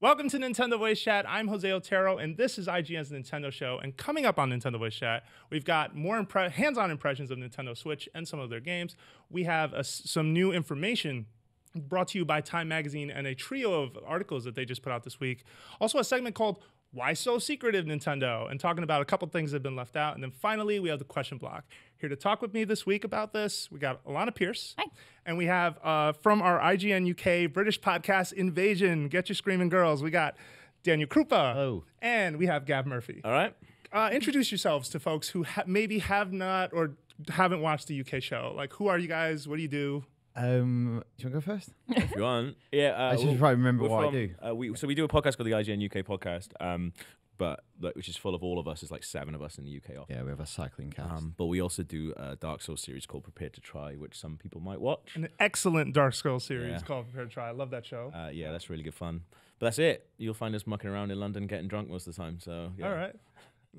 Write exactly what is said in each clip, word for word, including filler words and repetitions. Welcome to Nintendo Voice Chat. I'm Jose Otero, and this is I G N's Nintendo Show. And coming up on Nintendo Voice Chat, we've got more impre- hands-on impressions of Nintendo Switch and some of their games. We have a, some new information brought to you by Time Magazine and a trio of articles that they just put out this week. Also, a segment called Why So Secretive, Nintendo? And talking about a couple things that have been left out. And then finally, we have the question block. Here to talk with me this week about this, we got Alanah Pearce. Hi. And we have uh, from our I G N U K British podcast, Invasion, Get Your Screaming Girls. We got Daniel Krupa. Oh. And we have Gav Murphy. All right. Uh, introduce yourselves to folks who ha- maybe have not or haven't watched the U K show. Like, who are you guys? What do you do? Um, do you want to go first? If you want. Yeah. Uh, I should we'll, probably remember what from, I do. Uh, we, so we do a podcast called the I G N U K podcast. Um, But like, which is full of all of us. There's like seven of us in the U K office. Yeah, we have a cycling cast. Um, but we also do a Dark Souls series called Prepare to Try, which some people might watch. An excellent Dark Souls series yeah. called Prepare to Try. I love that show. Uh, yeah, that's really good fun. But that's it. You'll find us mucking around in London, getting drunk most of the time. So yeah. All right.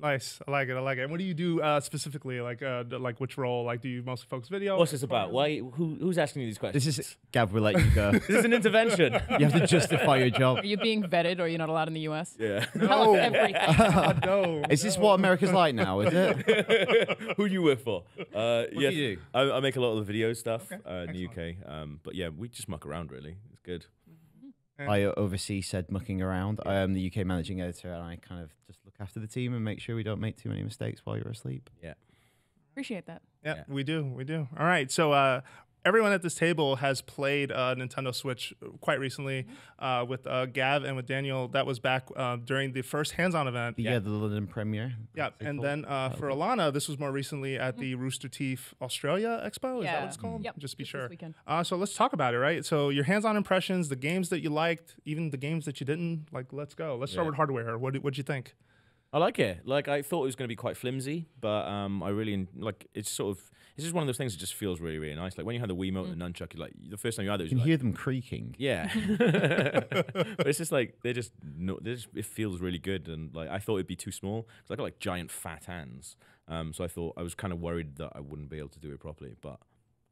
Nice. I like it. I like it. And what do you do uh, specifically? Like, uh, like which role? Like, do you mostly focus video? What's this about? Why? Who, who's asking you these questions? This is Gav. We'll let you go. This is an intervention. You have to justify your job. Are you being vetted, or you're not allowed in the U S? Yeah. No. Everything. Uh, no. Is no. This what America's like now? Is it? Who do you work for? Uh, what yes, do you do? I, I make a lot of the video stuff okay. uh, in the U K. Um, but yeah, we just muck around. Really, it's good. I oversee said mucking around. I am the U K managing editor, and I kind of just look after the team and make sure we don't make too many mistakes while you're asleep. Yeah. Appreciate that. Yeah, yeah. we do. We do. All right. So uh, everyone at this table has played uh, Nintendo Switch quite recently mm-hmm. uh, with uh, Gav and with Daniel. That was back uh, during the first hands-on event. Yeah, yeah. the London premiere. Yeah. And cool. then uh, for Alanah, this was more recently at mm-hmm. the Rooster Teeth Australia Expo. Is yeah. that what it's called? Mm-hmm. Yep. Just be it's sure. Uh, so let's talk about it, right? So your hands-on impressions, the games that you liked, even the games that you didn't. Like, let's go. Let's yeah. start with hardware. What did what'd you think? I like it. Like, I thought it was going to be quite flimsy, but um, I really, like, it's sort of, it's just one of those things that just feels really, really nice. Like, when you had the Wiimote mm. and the nunchuck, like, the first time you had those, you can like, hear them creaking. Yeah. But it's just, like, they're just, no, they're just, it feels really good, and, like, I thought it'd be too small, because I got, like, giant fat hands, um, so I thought, I was kind of worried that I wouldn't be able to do it properly, but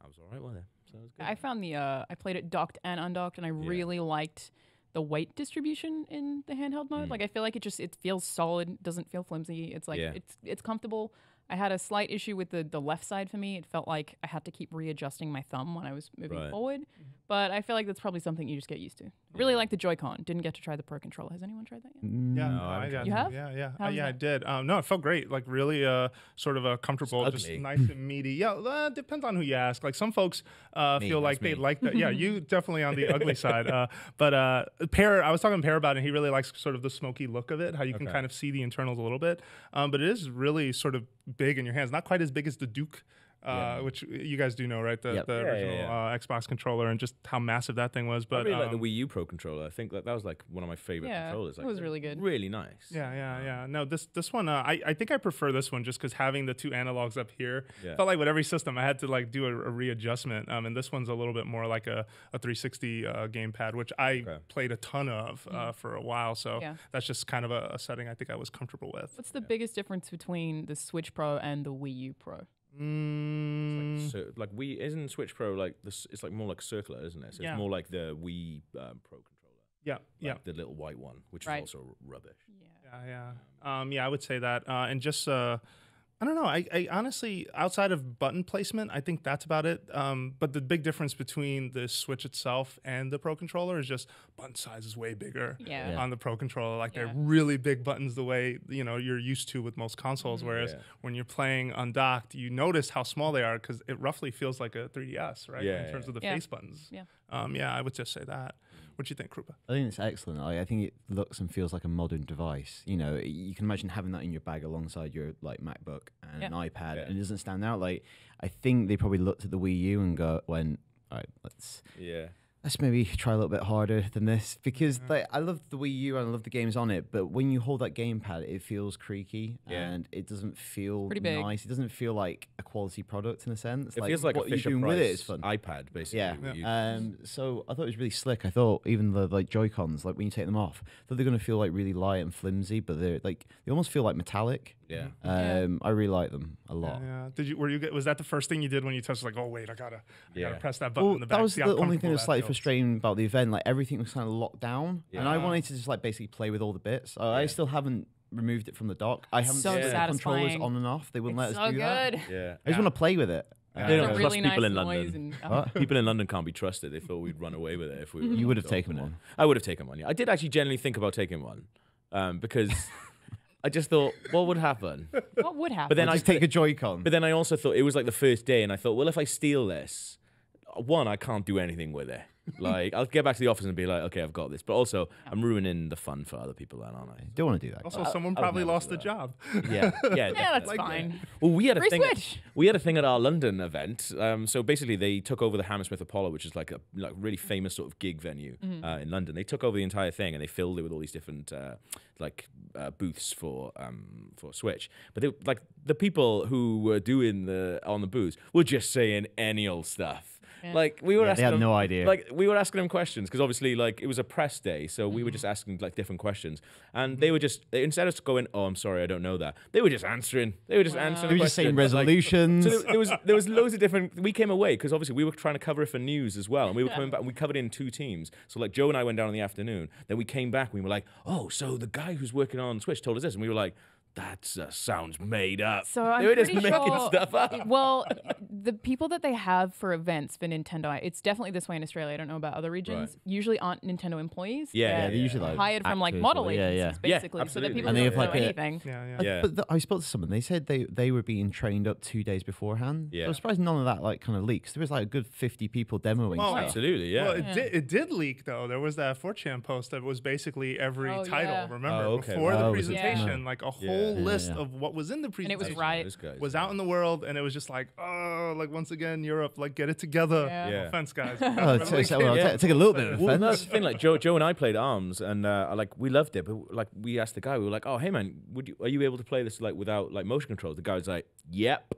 I was all right with it, so it was good. I found the, uh, I played it docked and undocked, and I yeah. really liked the weight distribution in the handheld mode. Mm. Like, I feel like it just, it feels solid, doesn't feel flimsy. It's like, yeah. it's it's comfortable. I had a slight issue with the, the left side for me. It felt like I had to keep readjusting my thumb when I was moving right. forward. But I feel like that's probably something you just get used to. Yeah. Really like the Joy-Con. Didn't get to try the Pro Controller. Has anyone tried that yet? Yeah, no, I got you have? Yeah, yeah. Uh, yeah, that? I did. Um, no, it felt great. Like, really uh, sort of a comfortable, just, just nice and meaty. Yeah, uh, depends on who you ask. Like, some folks uh, me, feel like me. They like that. Yeah, you definitely on the ugly side. Uh, but uh, Pear, I was talking to Pear about it, and he really likes sort of the smoky look of it, how you okay. can kind of see the internals a little bit. Um, but it is really sort of big in your hands, not quite as big as the Duke, uh, yeah. which you guys do know, right? The, yep. the yeah, original yeah, yeah. Uh, Xbox controller, and just how massive that thing was. But I really um, like the Wii U Pro controller. I think that that was like one of my favorite yeah, controllers. Like, it was really good, really nice. Yeah, yeah, yeah. No, this this one, uh, I I think I prefer this one just because having the two analogs up here yeah. felt like with every system I had to like do a, a readjustment. Um, and this one's a little bit more like a a three sixty uh, gamepad, which I okay. played a ton of uh, mm. for a while. So yeah. that's just kind of a, a setting I think I was comfortable with. What's the yeah. biggest difference between the Switch Pro and the Wii U Pro? Mm. It's like, so, like Wii isn't Switch Pro like this? It's like more like circular, isn't it? So yeah. it's more like the Wii um, Pro controller. Yeah, like yeah. The little white one, which right. is also rubbish. Yeah, yeah, yeah. Um, yeah, I would say that. Uh, and just uh, I don't know. I, I honestly, outside of button placement, I think that's about it. Um, but the big difference between the Switch itself and the Pro controller is just button size is way bigger yeah. Yeah. on the Pro controller. Like yeah. they're really big buttons, the way you know you're used to with most consoles. Mm-hmm. Whereas yeah. when you're playing undocked, you notice how small they are because it roughly feels like a three D S, right? Yeah, in terms yeah. of the yeah. face buttons. Yeah. Um, yeah, I would just say that. What do you think, Krupa? I think it's excellent. I, I think it looks and feels like a modern device. You know, you can imagine having that in your bag alongside your like MacBook and yeah. an iPad, yeah. and it doesn't stand out. Like, I think they probably looked at the Wii U and go, "Went, all right, let's yeah, let's maybe try a little bit harder than this." Because yeah. like, I love the Wii U and I love the games on it, but when you hold that gamepad, it feels creaky yeah. and it doesn't feel nice. It doesn't feel like a quality product in a sense. It like, feels like what a Fisher you're doing Price with it is fun. iPad, basically. Yeah. yeah. Um, so I thought it was really slick. I thought even the like Joy-Cons, like when you take them off, I thought they're gonna feel like really light and flimsy, but they're like they almost feel like metallic. Yeah. Um, I really like them a lot. Yeah, yeah. Did you? Were you? Was that the first thing you did when you touched? Like, oh wait, I gotta, I yeah. gotta press that button well, in the back. That was the only thing that slightly frustrating about the event. Like everything was kind of locked down, yeah. and I wanted to just like basically play with all the bits. Uh, yeah. I still haven't removed it from the dock. I haven't so yeah. the controllers on and off. They wouldn't it's let us so do good. that. Yeah, I just yeah. want to play with it. They don't trust really people nice in London. And, um. People in London can't be trusted. They thought we'd run away with it if we. Were you would have taken one. I would have taken one. Yeah, I did actually generally think about taking one, um, because I just thought, what would happen? What would happen? But then I just take a Joy-Con. But then I also thought it was like the first day, and I thought, well, if I steal this, one, I can't do anything with it. Like, I'll get back to the office and be like, okay, I've got this. But also, I'm ruining the fun for other people, then, aren't I? Don't want to do that. Also, I, someone I, probably lost the job. Yeah, yeah, yeah, that's like, fine. Well, we had a thing. At, we had a thing at our London event. Um, so basically, they took over the Hammersmith Apollo, which is like a like really famous sort of gig venue mm-hmm. uh, in London. They took over the entire thing and they filled it with all these different uh, like uh, booths for um, for Switch. But they, like the people who were doing the on the booths were just saying any old stuff. Yeah. Like we were yeah, asking, they had no idea. Like we were asking them questions because obviously, like it was a press day, so mm-hmm. we were just asking like different questions, and mm-hmm. they were just they, instead of going, "Oh, I'm sorry, I don't know that," they were just answering. They were just wow. answering. They were just saying resolutions. Like, so there, there was there was loads of different. We came away because obviously we were trying to cover it for news as well, and we were coming back. And we covered it in two teams. So like Joe and I went down in the afternoon. Then we came back. And we were like, "Oh, so the guy who's working on Switch told us this," and we were like. That uh, sounds made up. So I'm they were just making sure, stuff up. Well, the people that they have for events for Nintendo, it's definitely this way in Australia. I don't know about other regions. Right. Usually aren't Nintendo employees. Yeah, yeah, they usually like hired from like model yeah, agencies, yeah. basically, yeah, so that people and don't know like anything. A, yeah, yeah. Like, yeah. But the, I spoke to someone. They said they they were being trained up two days beforehand. Yeah. I was surprised none of that like kind of leaks. There was like a good fifty people demoing. Oh, stuff. Absolutely. Yeah. Well, it yeah. did it did leak though. There was that four chan post that was basically every oh, title. Yeah. Remember oh, okay. before oh, the presentation, yeah. like a whole. Yeah, list yeah, yeah. of what was in the presentation and it was, right. guys, was yeah. out in the world, and it was just like, oh, like once again, Europe, like get it together. Yeah. Yeah. Offense, guys. oh, take, well, yeah. take a little bit of well, offense. That's the thing, like Joe, Joe and I played ARMS, and uh, like we loved it, but like we asked the guy, we were like, oh, hey man, would you, are you able to play this like without like motion controls? The guy was like, yep.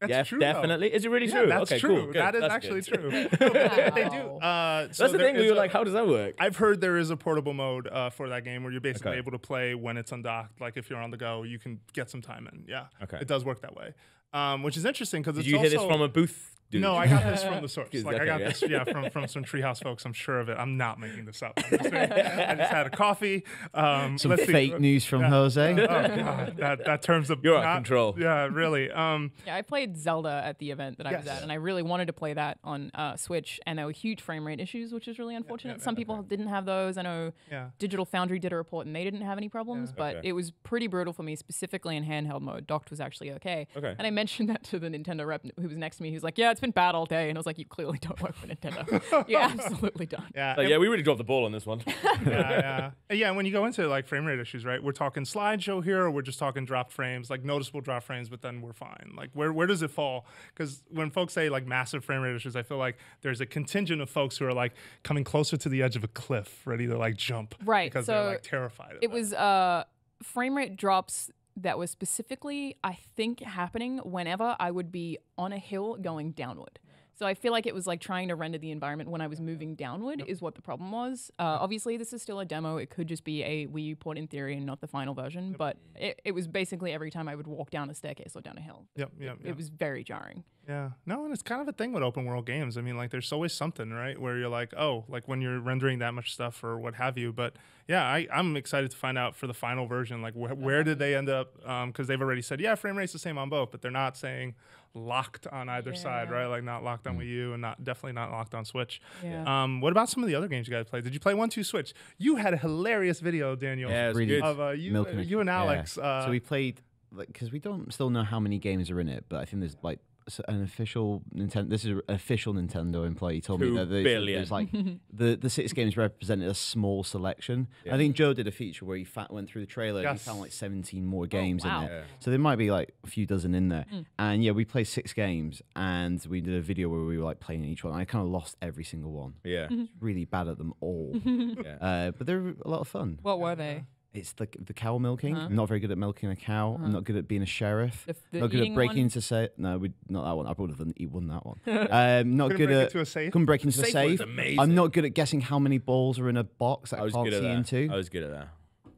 That's yes, true, definitely. Though. Is it really yeah, true? That's okay, true. Cool, that is that's actually good. True. Wow. They do. Uh, so that's the thing. We were a, like, how does that work? I've heard there is a portable mode uh, for that game where you're basically okay. able to play when it's undocked. Like if you're on the go, you can get some time in. Yeah. Okay. It does work that way, um, which is interesting because it's you also... hear this from a booth? Dude. No, I got this from the source. Like okay, I got yeah. this, yeah, from from some Treehouse folks. I'm sure of it. I'm not making this up. I'm just saying, I just had a coffee. Um, some let's fake see. news from yeah. Jose. Oh God, that that terms of you're not, out of control. Yeah, really. Um, yeah, I played Zelda at the event that yes. I was at, and I really wanted to play that on uh, Switch, and there were huge frame rate issues, which is really unfortunate. Yeah, yeah, some yeah, people okay. didn't have those. I know yeah. Digital Foundry did a report, and they didn't have any problems, yeah. but okay. it was pretty brutal for me, specifically in handheld mode. Docked was actually okay. Okay. And I mentioned that to the Nintendo rep who was next to me. He was like, "Yeah, it's been bad all day," and I was like, "You clearly don't work for Nintendo. You absolutely don't." Yeah, so, yeah, we really dropped the ball on this one. yeah, yeah, yeah. And when you go into like frame rate issues, right? We're talking slideshow here, or we're just talking drop frames, like noticeable drop frames, but then we're fine. Like, where where does it fall? Because when folks say like massive frame rate issues, I feel like there's a contingent of folks who are like coming closer to the edge of a cliff, ready to like jump, right? Because so they're like terrified. Of it that. was uh, frame rate drops. That was specifically, I think, happening whenever I would be on a hill going downward. So I feel like it was like trying to render the environment when I was moving downward yep. is what the problem was. Uh, obviously, this is still a demo. It could just be a Wii U port in theory and not the final version. Yep. But it, it was basically every time I would walk down a staircase or down a hill. Yep, yep, it, yep. it was very jarring. Yeah. No, and it's kind of a thing with open world games. I mean, like there's always something, right, where you're like, oh, like when you're rendering that much stuff or what have you. But yeah, I, I'm excited to find out for the final version, like wh where did they end up? Because um, they've already said, yeah, frame rate's the same on both, but they're not saying locked on either yeah. side, right? Like not locked on Wii U and not definitely not locked on Switch. Yeah. Um, what about some of the other games you guys played? Did you play one two Switch? You had a hilarious video, Daniel, yeah, it was good. of uh, you, uh, you and Alex. Yeah. Uh, so we played, because like, we don't still know how many games are in it, but I think there's like an official Nintendo. This is an official Nintendo employee told Two me that they, there's like the the six games represented a small selection. Yeah. I think Joe did a feature where he fat went through the trailer yes. and he found like seventeen more games oh, wow. in there. Yeah. So there might be like a few dozen in there. Mm. And yeah, we played six games and we did a video where we were like playing each one. I kind of lost every single one. Yeah, really bad at them all. yeah. uh, but they're a lot of fun. What were they? It's the, the cow milking. Huh? I'm not very good at milking a cow. Huh? I'm not good at being a sheriff. The, the not good at breaking one? into safe. No, we not that one. I probably wouldn't eat one that one. Um, not good at. Couldn't break into a safe. I'm not good at guessing how many balls are in a box that I, I can't see into. I was good at that.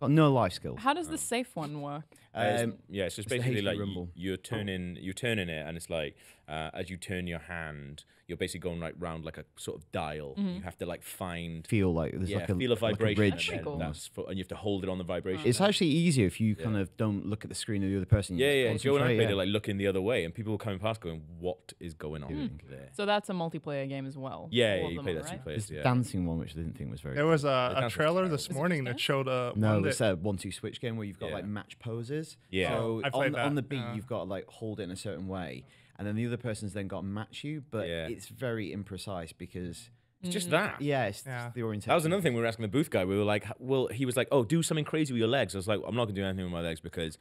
Got no life skills. How does oh. the safe one work? Um, um, yeah, it's just it's basically like you, you're turning, oh. you're turning it, and it's like uh, as you turn your hand, you're basically going like round like a sort of dial. Mm-hmm. You have to like find feel like there's yeah, like a feel a vibration, like a and, cool. that's for, and you have to hold it on the vibration. It's actually easier if you yeah. kind of don't look at the screen of the other person. Yeah, yeah. Joe and I played it like looking the other way, and people were coming past going, "What is going on mm. there?" So that's a multiplayer game as well. Yeah, yeah you play that two players. Yeah. Dancing one, which I didn't think was very. There good. was a, a trailer this morning that showed a no, it's a one two Switch game where you've got yeah. like match poses. Yeah, so on the, on the beat yeah. you've got to like hold it in a certain way, and then the other person's then got to match you, but yeah. it's very imprecise because it's just that. Yeah, it's yeah. the orientation. That was another thing we were asking the booth guy. We were like, well, he was like, oh, do something crazy with your legs. I was like, I'm not gonna do anything with my legs because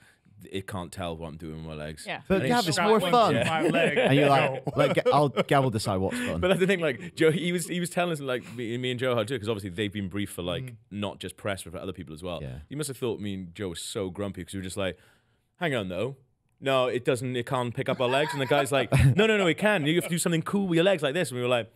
it can't tell what I'm doing with my legs. Yeah, but and Gav, it's more fun. Yeah. My leg. And you're like, like, I'll Gav will decide what's fun. But that's the thing. Like Joe, he was he was telling us like me, me and Joe how to do it because obviously they've been briefed for like mm. not just press but for other people as well. Yeah. You must have thought me and Joe were so grumpy because we were just like, hang on though. No, it doesn't. It can't pick up our legs. And the guy's like, no, no, no, it can. You have to do something cool with your legs like this. And we were like,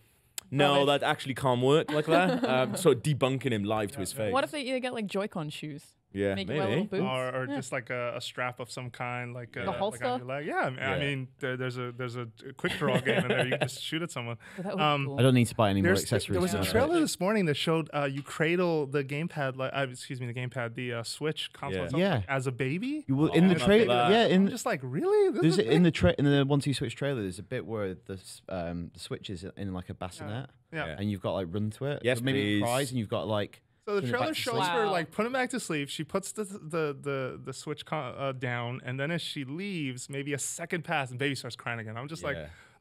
no, that actually can't work like that. Um, so debunking him live yeah, to his yeah. face. What if they either get like Joy-Con shoes? Yeah, make maybe. Little boots? Or, or yeah. just like a, a strap of some kind, like the a holster. Like on your leg. Yeah, I mean, yeah. I mean there, there's a there's a quick draw game in there. You can just shoot at someone. Well, um, cool. I don't need to buy any more accessories. There was now. a trailer this morning that showed uh, you cradle the gamepad, like uh, excuse me, the gamepad, the uh, Switch console, yeah. yeah. as a baby. You will, oh, in the trailer, yeah, in I'm just like really. This is in the tra in the one two Switch trailer, there's a bit where the um, the Switch is in like a bassinet, yeah. Yeah. and you've got like run to it. Yes, so maybe prize, and you've got like. So the trailer shows wow. her like put him back to sleep. She puts the the the, the Switch con uh, down, and then as she leaves, maybe a second pass, and baby starts crying again. I'm just yeah. like,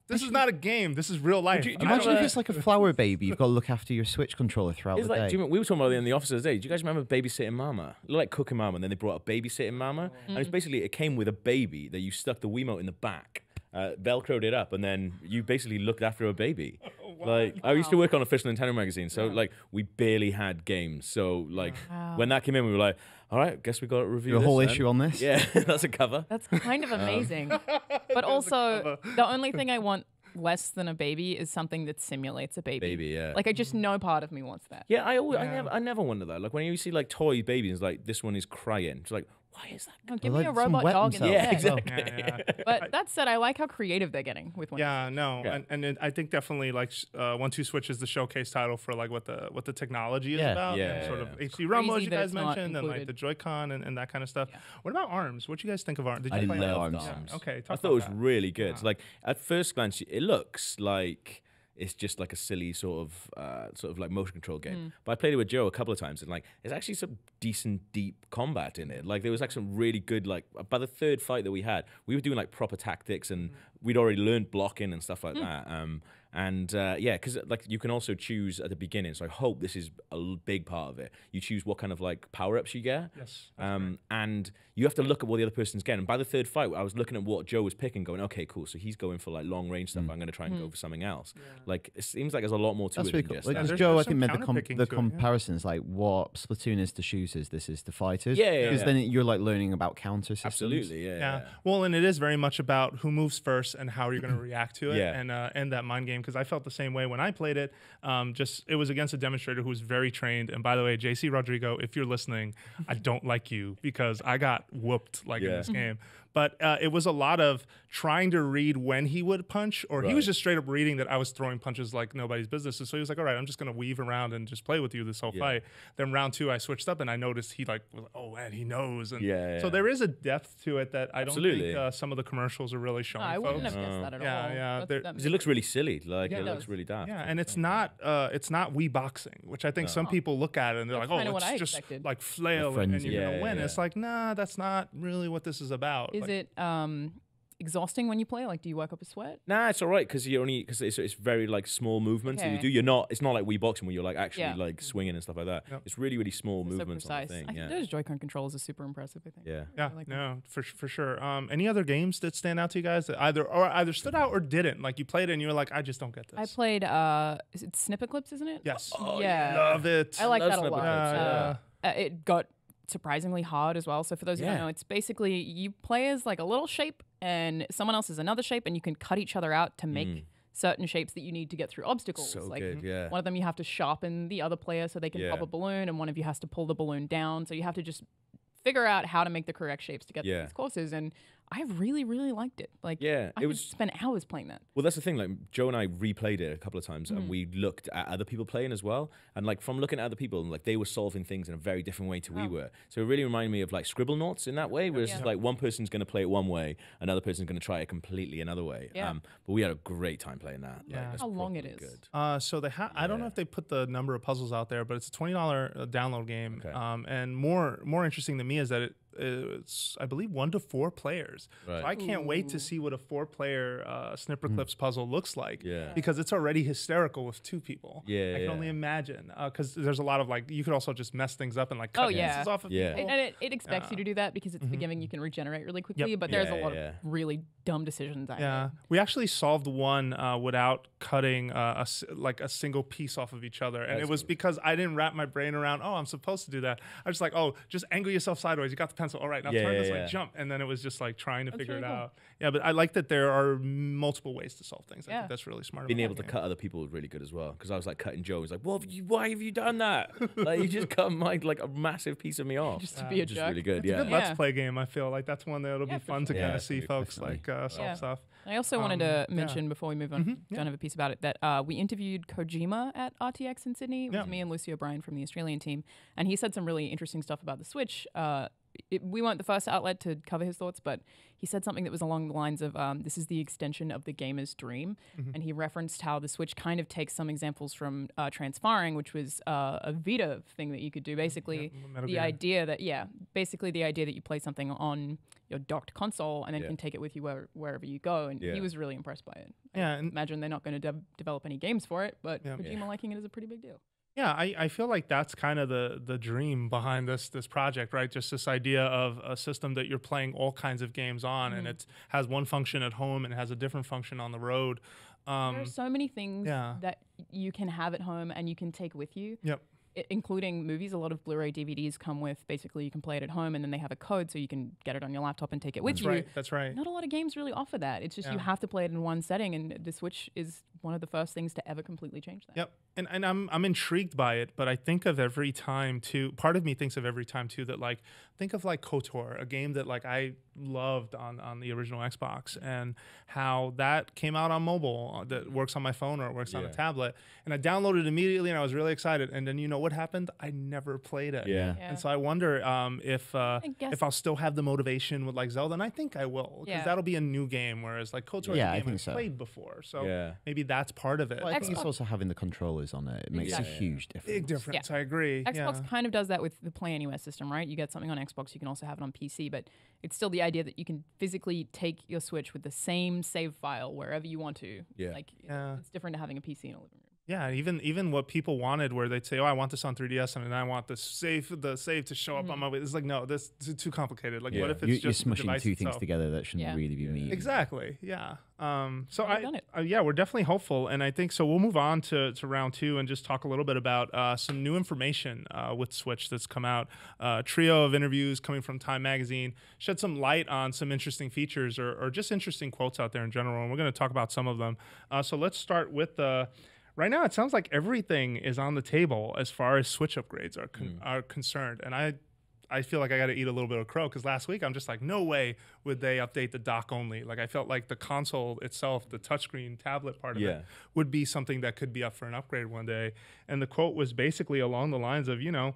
this is not a game. This is real life. Do you, do you imagine if it's like a flower baby? You've got to look after your Switch controller throughout it's the like, day. Do you, we were talking about it in the office the other day. Do you guys remember Babysitting Mama? Like Cooking Mama, and then they brought a Babysitting Mama, oh. and it's basically it came with a baby that you stuck the Wiimote in the back. Uh, Velcroed it up, and then you basically looked after a baby. Oh, wow. Like wow. I used to work on Official Nintendo Magazine, so yeah. like we barely had games. So like wow. when that came in, we were like, "All right, guess we got to review the whole then. issue on this." Yeah, that's a cover. That's kind of amazing. Um. But also, the only thing I want less than a baby is something that simulates a baby. Baby, yeah. Like I just know part of me wants that. Yeah, I always, yeah. I never, I never wonder that. Like when you see like toy babies, like this one is crying. It's like. Why is that? Oh, give well, me like a robot dog. In yeah, exactly. yeah, yeah. But that said, I like how creative they're getting with one. Yeah, no, yeah. and, and it, I think definitely like uh, one two Switch is the showcase title for like what the what the technology is yeah. about. Yeah, yeah, sort yeah. of H D ROM modes you guys mentioned, and like the Joy-Con and, and that kind of stuff. Yeah. What about ARMS? What do you guys think of ARMS? Did you I play didn't know ARMS. ARMS. Yeah. Okay, talk I thought about it was that. really good. Yeah. So, like at first glance, it looks like. It's just like a silly sort of uh, sort of like motion control game. Mm. But I played it with Joe a couple of times, and like there's actually some decent deep combat in it. Like there was like some really good like by the third fight that we had, we were doing like proper tactics, and mm. we'd already learned blocking and stuff like mm. that. Um, and uh, yeah, because like you can also choose at the beginning. So I hope this is a big part of it. You choose what kind of like power ups you get. Yes. Um, right. And you have to look at what the other person's getting. And by the third fight, I was looking at what Joe was picking, going, okay, cool. So he's going for like long range stuff. Mm. I'm going to try and mm. go for something else. Yeah. Like it seems like there's a lot more to That's it. Really cool. Just like, that. Joe, there's I think made the, com the comparisons yeah. like what Splatoon is to shooters, this is to fighters. Yeah, yeah. Because yeah. then you're like learning about counter systems. Absolutely. Yeah, yeah. yeah. Well, and it is very much about who moves first and how you're going to react to it, yeah. and uh, and that mind game. Because I felt the same way when I played it. Um, just it was against a demonstrator who was very trained. And by the way, J C Rodrigo, if you're listening, I don't like you because I got whooped like yeah. in this game. But uh, it was a lot of trying to read when he would punch, or right. he was just straight up reading that I was throwing punches like nobody's business. And so he was like, all right, I'm just going to weave around and just play with you this whole yeah. fight. Then round two, I switched up and I noticed he like, was like oh, man, he knows. And yeah, yeah. so there is a depth to it that I Absolutely. don't think uh, some of the commercials are really showing. No, I wouldn't folks. have guessed that at yeah, all. Yeah, yeah. Because it looks really silly. Like yeah, it, it looks really daft. Yeah, and it's not, uh, it's not Wii boxing, which I think no. some people look at it and they're that's like, oh, it's just expected. like flail and, and you're yeah, going to win. Yeah. It's like, nah, that's not really what this is about. Is Is it um, exhausting when you play? Like, do you work up a sweat? Nah, it's all right because you only because it's, it's very like small movements okay. that you do. You're not. It's not like Wii boxing where you're like actually yeah. like swinging and stuff like that. Yep. It's really really small it's movements. So precise. On the thing. I yeah. think those Joy-Con controls are super impressive. I think. Yeah. Yeah. Like no, for for sure. Um, any other games that stand out to you guys that either or either stood out or didn't? Like you played it and you were like, I just don't get this. I played. Uh, is it Snipperclips, isn't it? Yes. Oh, yeah. Love it. I like love that a lot. Uh, yeah. uh, it got. surprisingly hard as well. So for those yeah. who don't know, it's basically you play as like a little shape and someone else is another shape, and you can cut each other out to make mm. certain shapes that you need to get through obstacles. So like good, yeah. one of them you have to sharpen the other player so they can yeah. pop a balloon, and one of you has to pull the balloon down. So you have to just figure out how to make the correct shapes to get yeah. through these courses. And I really, really liked it. Like, yeah, I it was spent hours playing that. Well, that's the thing. Like, Joe and I replayed it a couple of times, mm. and we looked at other people playing as well. And like, from looking at other people, like they were solving things in a very different way to oh. we were. So it really reminded me of like Scribblenauts in that way, where yeah. it's like one person's going to play it one way, another person's going to try it completely another way. Yeah. Um, but we had a great time playing that. Yeah, like, how long it is? Good. Uh, so they ha yeah. I don't know if they put the number of puzzles out there, but it's a twenty dollar download game. Okay. Um, and more more interesting to me is that it. It's, I believe, one to four players. Right. So I can't Ooh. wait to see what a four-player uh, Snipperclips mm. puzzle looks like, yeah. because it's already hysterical with two people. Yeah, I can yeah. only imagine, because uh, there's a lot of, like, you could also just mess things up and, like, cut oh, yeah. pieces off of yeah. people. And it, it expects uh, you to do that because it's mm-hmm. the gimmick you can regenerate really quickly, yep. but there's yeah, a lot yeah. of really dumb decisions I Yeah, made. We actually solved one uh, without cutting, uh, a, like, a single piece off of each other, and That's it was cool. because I didn't wrap my brain around, oh, I'm supposed to do that. I was just like, oh, just angle yourself sideways. You got the pencil. All right, now yeah, turn yeah, this way, yeah. jump, and then it was just like trying to that's figure really it cool. out. Yeah, but I like that there are multiple ways to solve things. Yeah. I think that's really smart. Being able to game. cut other people was really good as well, because I was like cutting Joe. He's like, "Well, why have you done that? Like, you just cut my like a massive piece of me off." Just to uh, be a jerk. Really good. That's yeah, a good let's yeah. play game. I feel like that's one that'll yeah, be fun sure. to yeah, kind of see folks definitely. like uh, solve yeah. stuff. I also um, wanted to mention yeah. before we move on, mm-hmm, yeah. don't have a piece about it, that uh, we interviewed Kojima at R T X in Sydney. It was yeah. me and Lucy O'Brien from the Australian team, and he said some really interesting stuff about the Switch. Uh, It, we weren't the first outlet to cover his thoughts, but he said something that was along the lines of um, this is the extension of the gamer's dream. Mm-hmm. And he referenced how the Switch kind of takes some examples from uh, transferring, which was uh, a Vita thing that you could do. Basically, yeah, the idea that, yeah, basically the idea that you play something on your docked console and then yeah. can take it with you where, wherever you go. And yeah. he was really impressed by it. Yeah, I and imagine they're not going to de develop any games for it, but yeah. Kojima yeah. liking it is a pretty big deal. Yeah, I, I feel like that's kind of the the dream behind this this project, right? Just this idea of a system that you're playing all kinds of games on, mm-hmm. and it has one function at home and has a different function on the road. Um, there are so many things yeah. that you can have at home and you can take with you. Yep. Including movies. A lot of Blu-ray D V Ds come with, basically you can play it at home and then they have a code so you can get it on your laptop and take it with that's you. That's right, that's right. Not a lot of games really offer that. It's just yeah. you have to play it in one setting, and the Switch is one of the first things to ever completely change that. Yep, and, and I'm, I'm intrigued by it, but I think of every time too, part of me thinks of every time too that like, think of like KOTOR, a game that like I loved on, on the original Xbox, and how that came out on mobile, that works on my phone or it works yeah. on a tablet. And I downloaded it immediately and I was really excited. And then you know what happened? I never played it. Yeah. yeah. And so I wonder um, if uh, if I'll still have the motivation with like Zelda. And I think I will, because yeah. that'll be a new game, whereas like KOTOR is yeah, a game I've so. played before. So yeah. maybe that's part of it. Well, I think it's also having the controllers on it. It makes exactly. a huge difference. Big difference, yeah. I agree. Xbox yeah. kind of does that with the Play Anywhere system, right? You get something on Xbox, you can also have it on P C, but it's still the idea that you can physically take your Switch with the same save file wherever you want to. Yeah. Like, yeah. it's different to having a P C in a living room. Yeah, even even what people wanted, where they'd say, "Oh, I want this on three D S, and I want the save the save to show mm-hmm. up on my way." It's like, no, this is too complicated. Like, yeah. what if it's you're, just you're smushing two itself? things together that shouldn't yeah. really be me? Exactly. Yeah. Um, so I, done it. Uh, yeah, we're definitely hopeful, and I think so. We'll move on to to round two and just talk a little bit about uh, some new information uh, with Switch that's come out. Uh, a trio of interviews coming from Time Magazine shed some light on some interesting features or, or just interesting quotes out there in general, and we're going to talk about some of them. Uh, so let's start with the. Uh, Right now, it sounds like everything is on the table as far as Switch upgrades are con mm. are concerned, and I, I feel like I got to eat a little bit of crow, because last week I'm just like, no way would they update the dock only. Like I felt like the console itself, the touchscreen tablet part of yeah. it, would be something that could be up for an upgrade one day. And the quote was basically along the lines of, you know.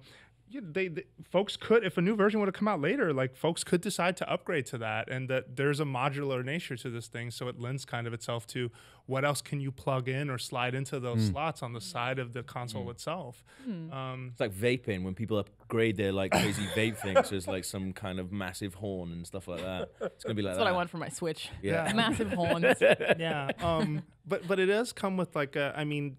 They, they folks could, if a new version would have come out later, like folks could decide to upgrade to that, and that there's a modular nature to this thing, so it lends kind of itself to what else can you plug in or slide into those mm. slots on the side of the console mm. itself. Mm. Um, it's like vaping when people upgrade their like crazy vape things, so there's like some kind of massive horn and stuff like that. It's gonna be like that's that. what I want for my Switch. Yeah, yeah. massive horns. yeah, um, but but it does come with like a, I mean.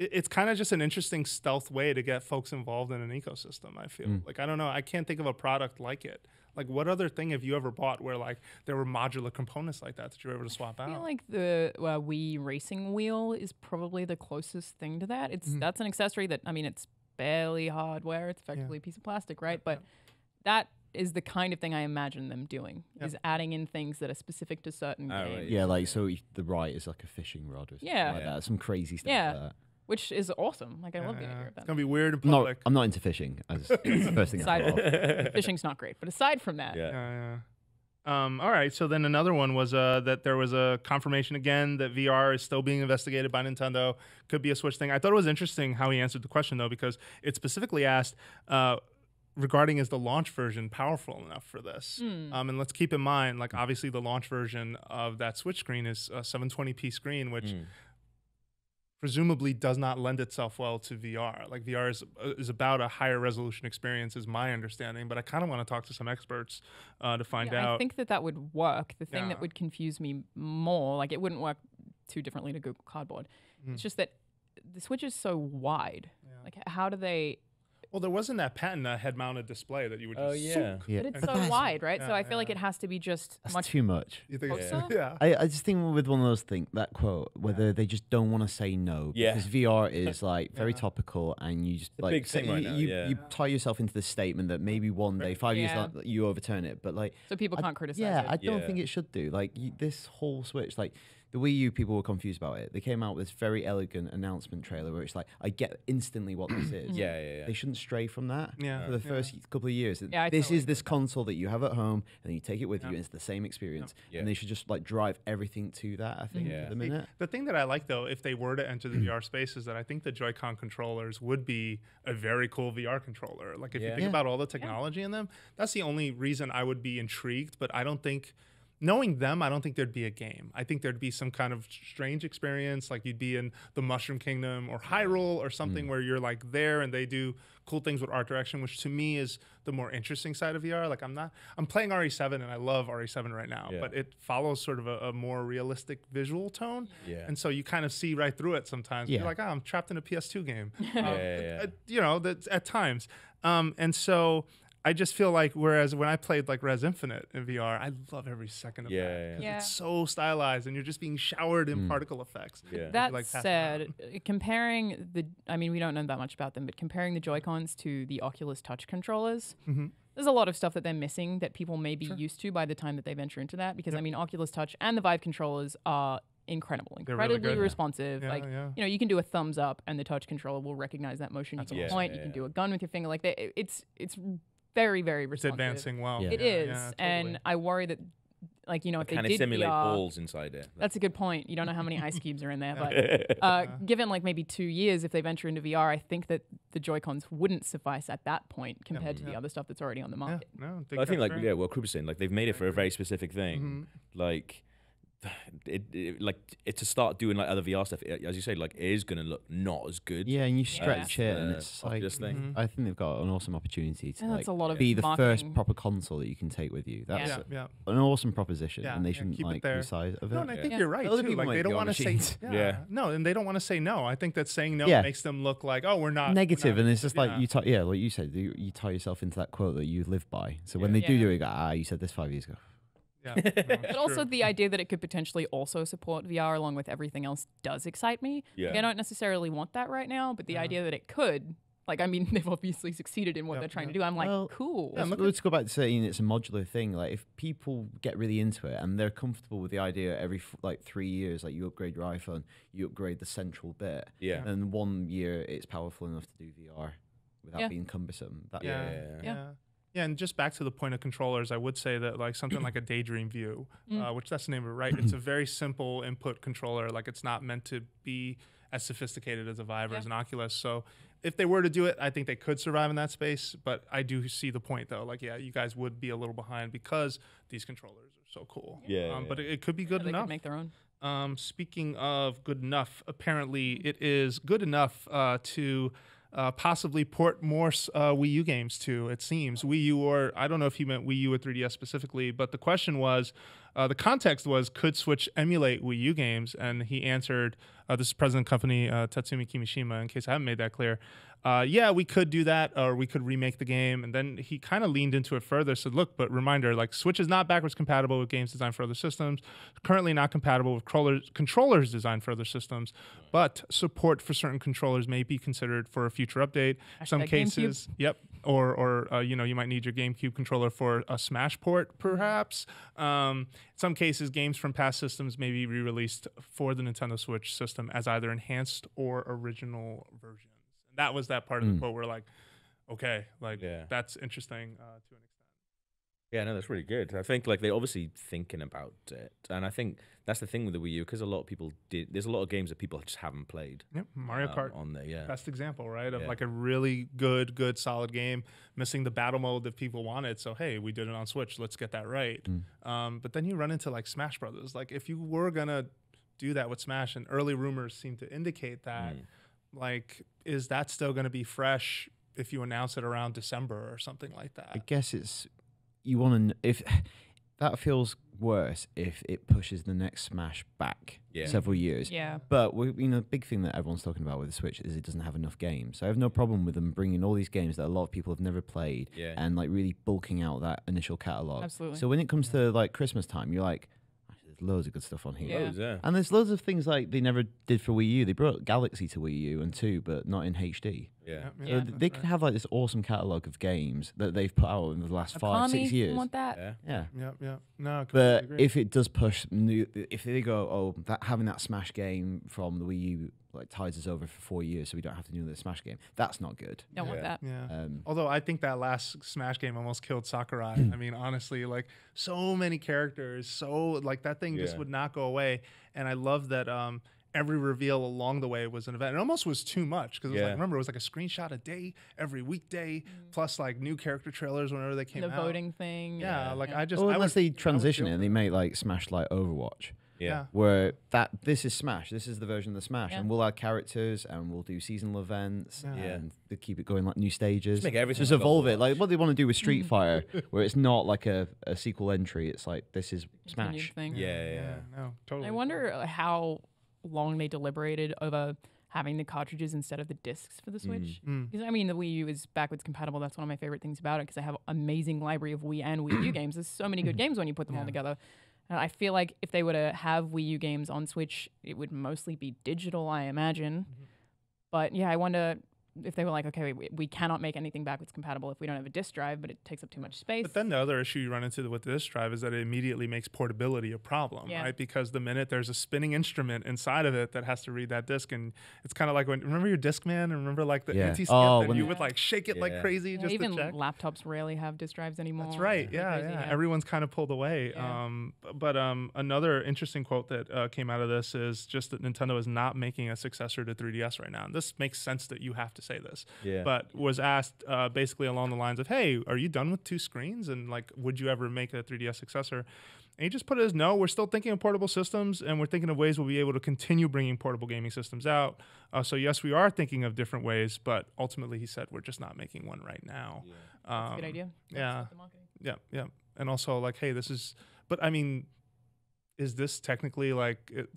It's kind of just an interesting stealth way to get folks involved in an ecosystem, I feel. Mm. Like, I don't know. I can't think of a product like it. Like, what other thing have you ever bought where, like, there were modular components like that that you were able to swap out? I feel out? like the uh, Wii racing wheel is probably the closest thing to that. It's mm. That's an accessory that, I mean, it's barely hardware. It's effectively yeah. a piece of plastic, right? But yeah. that... is the kind of thing I imagine them doing, yep. is adding in things that are specific to certain oh, games. Right. Yeah, like, so the right is like a fishing rod or something yeah. like yeah. that. Some crazy stuff yeah. like that. Which is awesome. Like, I yeah, love the idea of that. It's going to be weird in public. No, I'm not into fishing. As it's the first thing I thought of. Fishing's not great. But aside from that... Yeah. Yeah, yeah. Um, all right. So then another one was uh, that there was a confirmation again that V R is still being investigated by Nintendo. Could be a Switch thing. I thought it was interesting how he answered the question, though, because it specifically asked uh, regarding is the launch version powerful enough for this? Mm. Um, and let's keep in mind, like, obviously the launch version of that Switch screen is a seven twenty p screen, which mm. presumably does not lend itself well to V R. Like, V R is, is about a higher resolution experience, is my understanding, but I kind of want to talk to some experts uh, to find yeah, out. I think that that would work. The thing yeah. that would confuse me more, like, it wouldn't work too differently to Google Cardboard. Mm. It's just that the Switch is so wide. Yeah. Like, how do they... Well, there wasn't that patent uh, head-mounted display that you would just... Oh, yeah. yeah. But it's so wide, right? Yeah, so I feel yeah. like it has to be just That's much... too much. You think yeah. yeah. I, I just think with one of those things, that quote, whether yeah. they just don't want to say no. Yeah. Because V R is, like, very yeah. topical, and you just, it's like... big thing you, right now, you, yeah. you tie yourself into the statement that maybe one day, five yeah. years, you overturn it, but, like... So people I, can't criticize yeah, it. Yeah, I don't yeah. think it should do. Like, you, this whole Switch, like... The Wii U people were confused about it. They came out with this very elegant announcement trailer where it's like, I get instantly what this is. Yeah, yeah, yeah. They shouldn't stray from that yeah. for the first yeah. couple of years. Yeah, this totally is this console that you have at home, and then you take it with yeah. you, and it's the same experience. Yeah. And they should just, like, drive everything to that, I think, yeah. at the minute. The, the thing that I like, though, if they were to enter the V R space, is that I think the Joy-Con controllers would be a very cool V R controller. Like, if yeah. you think yeah. about all the technology yeah. in them, that's the only reason I would be intrigued, but I don't think... Knowing them, I don't think there'd be a game. I think there'd be some kind of strange experience, like you'd be in the Mushroom Kingdom or Hyrule or something mm. where you're, like, there and they do cool things with art direction, which to me is the more interesting side of V R. Like, I'm not, I'm playing R E seven and I love R E seven right now, yeah. but it follows sort of a, a more realistic visual tone. Yeah. And so you kind of see right through it sometimes. Yeah. You're like, oh, I'm trapped in a P S two game. um, yeah, yeah, yeah. At, you know, that's at times. Um, and so... I just feel like, whereas when I played, like, Res Infinite in V R, I love every second of yeah, that. Yeah. Yeah. It's so stylized, and you're just being showered in mm. particle effects. Yeah. That like said, comparing the, I mean, we don't know that much about them, but comparing the Joy-Cons to the Oculus Touch controllers, mm-hmm. there's a lot of stuff that they're missing that people may be sure. used to by the time that they venture into that. Because, yep. I mean, Oculus Touch and the Vive controllers are incredible, incredibly really good, responsive. Yeah, like, yeah. you know, you can do a thumbs up, and the touch controller will recognize that motion. That's you can awesome. point, yeah, yeah. you can do a gun with your finger. Like, they, it's, it's... very, very responsive. It's advancing well. Yeah. It yeah. is. Yeah, totally. And I worry that, like, you know, if they did kind of simulate V R, balls inside it. That's a good point. You don't know how many ice cubes are in there. But uh, given, like, maybe two years, if they venture into V R, I think that the Joy-Cons wouldn't suffice at that point compared yeah. to yeah. the other stuff that's already on the market. Yeah. No, I think, I think like, right. yeah, well, Krupa's saying, like, they've made it for a very specific thing. Mm-hmm. Like... It, it like it to start doing like other V R stuff, it, as you say, like, it is gonna look not as good. Yeah, and you stretch it, and it's like thing. I think they've got an awesome opportunity to, like, a lot of be the first proper console that you can take with you. That's yeah. A, yeah. an awesome proposition, yeah, and they yeah, shouldn't like the size of it. No, and I think yeah. you're right. Other too. People like they don't want to say yeah. yeah. no, and they don't want to say no. I think that saying no yeah. makes them look like, oh, we're not negative, we're not, and it's just yeah. like you tie, yeah, like you said, you, you tie yourself into that quote that you live by. So yeah. when they yeah. do do it, ah, you said this five years ago. Yeah, no, but also true. the idea that it could potentially also support V R along with everything else does excite me. Yeah. Like, I don't necessarily want that right now, but the yeah. idea that it could, like, I mean, they've obviously succeeded in what yep, they're trying yep. to do. I'm like, well, cool. Yeah, let's go back to saying it's a modular thing. Like, if people get really into it and they're comfortable with the idea every, f like, three years, like, you upgrade your iPhone, you upgrade the central bit. Yeah. And one year it's powerful enough to do V R without yeah. being cumbersome. That yeah. yeah. yeah. yeah. yeah. Yeah, and just back to the point of controllers, I would say that, like, something like a Daydream View, mm. uh, which that's the name of it, right? It's a very simple input controller. Like, it's not meant to be as sophisticated as a Vive yeah. or as an Oculus. So if they were to do it, I think they could survive in that space. But I do see the point, though. Like, yeah, you guys would be a little behind because these controllers are so cool. Yeah, um, yeah. But it, it could be good yeah, they enough. They could make their own. Um, speaking of good enough, apparently it is good enough uh, to... Uh, possibly port more uh, Wii U games to, it seems. Wii U, or I don't know if he meant Wii U or three D S specifically, but the question was, uh, the context was, could Switch emulate Wii U games? And he answered, uh, this is president of the company, uh, Tatsumi Kimishima, in case I haven't made that clear. Uh, yeah, we could do that, or we could remake the game. And then he kind of leaned into it further, said, look, but reminder, like, Switch is not backwards compatible with games designed for other systems, currently not compatible with controllers, controllers designed for other systems, but support for certain controllers may be considered for a future update. Some cases, GameCube. yep, or, or uh, you know, you might need your GameCube controller for a Smash port, perhaps. Um, some cases, games from past systems may be re-released for the Nintendo Switch system as either enhanced or original versions. And that was that part mm. of the quote where, like, okay, like, yeah. that's interesting uh, to an extent. Yeah, no, that's really good. I think like they're obviously thinking about it, and I think that's the thing with the Wii U, because a lot of people did. There's a lot of games that people just haven't played. Yep, Mario um, Kart on there. Yeah, best example, right? Of yeah. like a really good, good, solid game, missing the battle mode that people wanted. So hey, we did it on Switch. Let's get that right. Mm. Um, but then you run into like Smash Brothers. Like if you were gonna do that with Smash, and early rumors seem to indicate that, mm. like is that still gonna be fresh if you announce it around December or something like that? I guess it's. You want to if that feels worse if it pushes the next Smash back yeah. several years. Yeah. But we, you know, big thing that everyone's talking about with the Switch is it doesn't have enough games. So I have no problem with them bringing all these games that a lot of people have never played yeah. and like really bulking out that initial catalog. Absolutely. So when it comes yeah. to like Christmas time, you're like, there's loads of good stuff on here. Yeah. Loads, yeah. And there's loads of things like they never did for Wii U. They brought Galaxy to Wii U and two, but not in H D. Yeah, yeah, so yeah they can right. have like this awesome catalog of games that they've put out in the last Akami, five, six years. Want that? Yeah, yeah, yeah. yeah. No, but agree. If it does push new, if they go, oh, that having that Smash game from the Wii U like ties us over for four years, so we don't have to do another Smash game. That's not good. Don't yeah. want that. Yeah. Um, Although I think that last Smash game almost killed Sakurai. I mean, honestly, like so many characters, so like that thing yeah. just would not go away. And I love that. Um, Every reveal along the way was an event. It almost was too much because yeah. like, remember, it was like a screenshot a day, every weekday, mm. plus like new character trailers whenever they came the out. The voting thing. Yeah, yeah. like yeah. I just... Well, I unless was, they transition it and they make like Smash like Overwatch. Yeah. yeah. Where that this is Smash. This is the version of the Smash. Yeah. And we'll add characters and we'll do seasonal events yeah. and yeah. keep it going like new stages. Just make everything. Just like evolve Overwatch. It. Like what they want to do with Street Fighter where it's not like a, a sequel entry. It's like this is Smash. Thing. Yeah, yeah, yeah. yeah. No, totally. I wonder cool. how... long they deliberated over having the cartridges instead of the discs for the Switch. Mm. Mm. I mean, the Wii U is backwards compatible. That's one of my favorite things about it because I have an amazing library of Wii and Wii U games. There's so many good games when you put them yeah. all together. And I feel like if they were to have Wii U games on Switch, it would mostly be digital, I imagine. Mm-hmm. But yeah, I wonder if they were like, okay, we, we cannot make anything backwards compatible if we don't have a disk drive, but it takes up too much space. But then the other issue you run into with the disk drive is that it immediately makes portability a problem, yeah. right? Because the minute there's a spinning instrument inside of it that has to read that disk, and it's kind of like when, remember your disc man? Remember like the yeah. anti-skip oh, that you yeah. would like shake it yeah. like crazy yeah, just even to check? Laptops rarely have disk drives anymore. That's right, yeah, yeah. yeah. Everyone's kind of pulled away. Yeah. Um, but um, another interesting quote that uh, came out of this is just that Nintendo is not making a successor to three D S right now. And this makes sense that you have to say this yeah. but was asked uh, basically along the lines of, hey, are you done with two screens and like would you ever make a three D S successor? And he just put it as, no, we're still thinking of portable systems and we're thinking of ways we'll be able to continue bringing portable gaming systems out. Uh, so yes, we are thinking of different ways, but ultimately he said we're just not making one right now. Yeah. Um, That's a good idea. Yeah, yeah, yeah. And also like, hey, this is, but I mean, is this technically like it,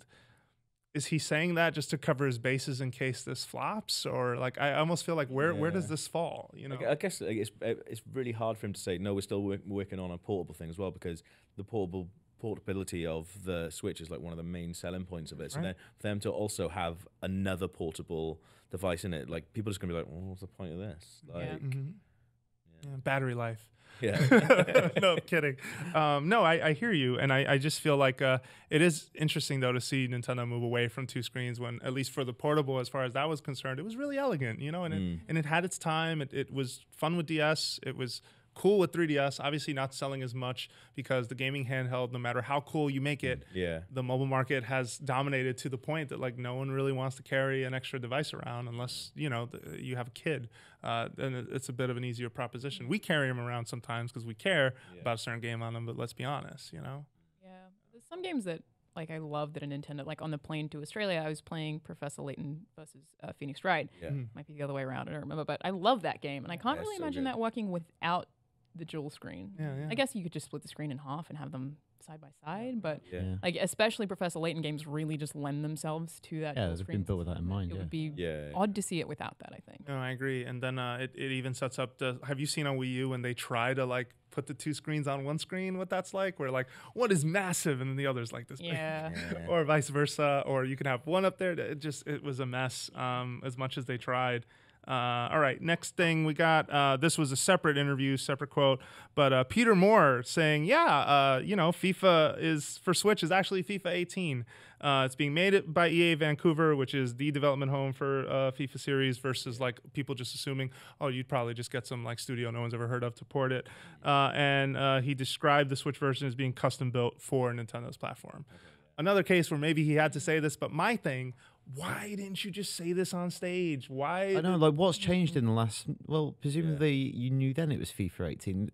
is he saying that just to cover his bases in case this flops? Or like, I almost feel like where yeah. where does this fall? You know, I guess it's it's really hard for him to say no. We're still work, working on a portable thing as well because the portable portability of the Switch is like one of the main selling points of it. So right. then for them to also have another portable device in it, like people are just gonna be like, well, what's the point of this? Like, yeah. Mm-hmm. yeah. Yeah, battery life. Yeah. No, I'm kidding. Um, no, I, I hear you. And I, I just feel like uh, it is interesting, though, to see Nintendo move away from two screens when, at least for the portable, as far as that was concerned, it was really elegant, you know, and, mm. it, and it had its time. It, it was fun with D S. It was cool with three D S, obviously not selling as much because the gaming handheld, no matter how cool you make it, yeah. the mobile market has dominated to the point that like no one really wants to carry an extra device around unless you know the, you have a kid, uh, and it's a bit of an easier proposition. We carry them around sometimes because we care yeah. about a certain game on them, but let's be honest, you know. Yeah, there's some games that like I love that a Nintendo, like on the plane to Australia, I was playing Professor Layton versus uh, Phoenix Wright. Yeah. Mm. Might be the other way around, I don't remember, but I love that game, and I can't yeah, really so imagine good. that working without the dual screen. Yeah, yeah. I guess you could just split the screen in half and have them side by side, but yeah. like especially Professor Layton games really just lend themselves to that. Yeah, they've been built with that in mind. It yeah. would be yeah, yeah. odd to see it without that, I think. No, I agree. And then uh, it, it even sets up the, have you seen on Wii U when they try to like put the two screens on one screen, what that's like, where like one is massive and then the other's like this yeah. big, yeah. or vice versa, or you can have one up there. It just, it was a mess um, as much as they tried. Uh, all right, next thing we got, uh, this was a separate interview, separate quote, but uh, Peter Moore saying, yeah, uh, you know, FIFA is for Switch is actually FIFA eighteen. Uh, it's being made by E A Vancouver, which is the development home for uh, FIFA series, versus like people just assuming, oh, you'd probably just get some like studio no one's ever heard of to port it. Uh, and uh, he described the Switch version as being custom built for Nintendo's platform. Okay. Another case where maybe he had to say this, but my thing, why didn't you just say this on stage? Why? I know, like, what's changed in the last? Well, presumably yeah. you knew then it was FIFA eighteen.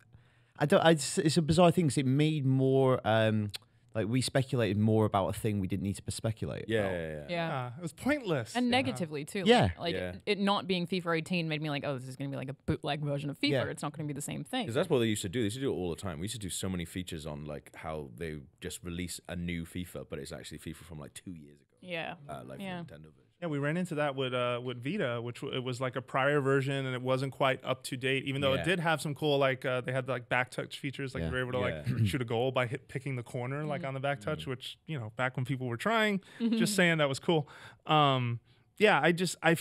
I don't. I, it's, it's a bizarre thing because it made more. Um, like we speculated more about a thing we didn't need to speculate. Yeah, about. Yeah, yeah. yeah. yeah. It was pointless and yeah. negatively too. Yeah, like yeah. It, it not being FIFA eighteen made me like, oh, this is going to be like a bootleg version of FIFA. Yeah. It's not going to be the same thing. Because that's what they used to do. They used to do it all the time. We used to do so many features on like how they just release a new FIFA, but it's actually FIFA from like two years ago. Yeah, uh, like yeah. Nintendo version. Yeah, we ran into that with uh, with Vita, which w it was like a prior version, and it wasn't quite up to date. Even though yeah. it did have some cool, like uh, they had like back touch features, like yeah. you were able to yeah. like shoot a goal by hit picking the corner, like mm. on the back touch, mm. which you know back when people were trying, just saying that was cool. Um, yeah, I just I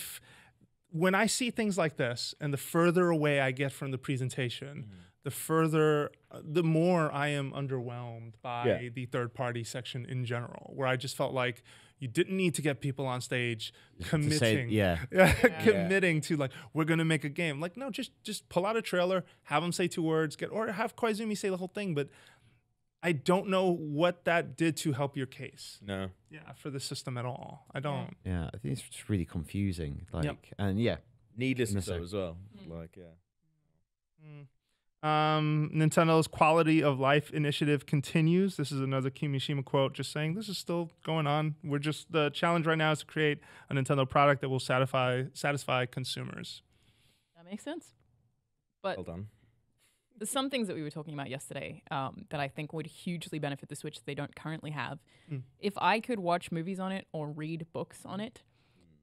when I see things like this, and the further away I get from the presentation. Mm. The further, uh, the more I am underwhelmed by yeah. the third party section in general, where I just felt like you didn't need to get people on stage committing, to say, yeah. yeah, yeah. committing to like we're gonna make a game. Like no, just just pull out a trailer, have them say two words, get or have Koizumi say the whole thing. But I don't know what that did to help your case. No, yeah, for the system at all. I don't. Yeah, I think it's just really confusing. Like yep. and yeah, needless so as well. Mm. Like yeah. Mm. Um, Nintendo's quality of life initiative continues. This is another Kimishima quote just saying this is still going on. We're just the challenge right now is to create a Nintendo product that will satisfy satisfy consumers. That makes sense. But well done. There's some things that we were talking about yesterday um, that I think would hugely benefit the Switch that they don't currently have. Mm. If I could watch movies on it or read books on it,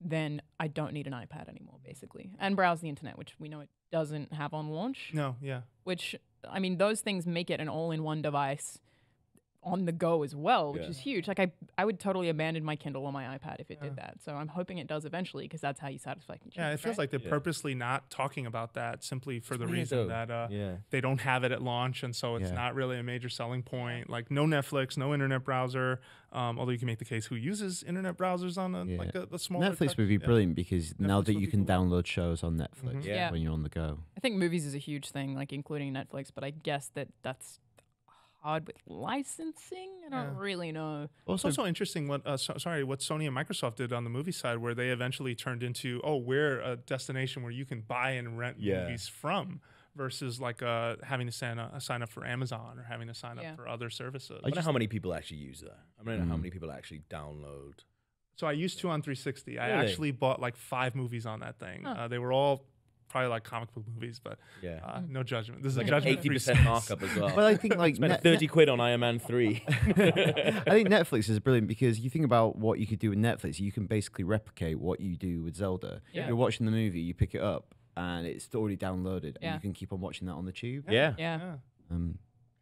then I don't need an iPad anymore, basically. And browse the internet, which we know it doesn't have on launch. No, yeah. Which, I mean, those things make it an all-in-one device on the go as well, which yeah. is huge. Like, I, I would totally abandon my Kindle or my iPad if it yeah. did that. So I'm hoping it does eventually, because that's how you satisfy consumers. Yeah, it feels right? like they're yeah. purposely not talking about that simply for the reason that uh, yeah. they don't have it at launch, and so it's yeah. not really a major selling point. Like, no Netflix, no internet browser, um, although you can make the case who uses internet browsers on a, yeah. like a, a smaller... Netflix touch. Would be brilliant, yeah. because Netflix now that you can cool. download shows on Netflix mm-hmm. yeah. Yeah. when you're on the go. I think movies is a huge thing, like, including Netflix, but I guess that that's... hard with licensing, I don't yeah. really know. Well, it's also interesting what uh, so, sorry what Sony and Microsoft did on the movie side, where they eventually turned into oh we're a destination where you can buy and rent yeah. movies from, versus like uh, having to sign, uh, sign up for Amazon or having to sign yeah. up for other services. I don't know how many people actually use that. I don't mm. know how many people actually download. So I used to on three sixty. I really? actually bought like five movies on that thing. Huh. Uh, they were all. Probably like comic book movies, but yeah. uh, no judgment. This is like a judgment. Eighty percent markup as well. Well, I think like spent thirty quid on Iron Man three. I think Netflix is brilliant because you think about what you could do with Netflix. You can basically replicate what you do with Zelda. Yeah. You're watching the movie, you pick it up, and it's already downloaded, yeah. and you can keep on watching that on the tube. Yeah, yeah. yeah. Um,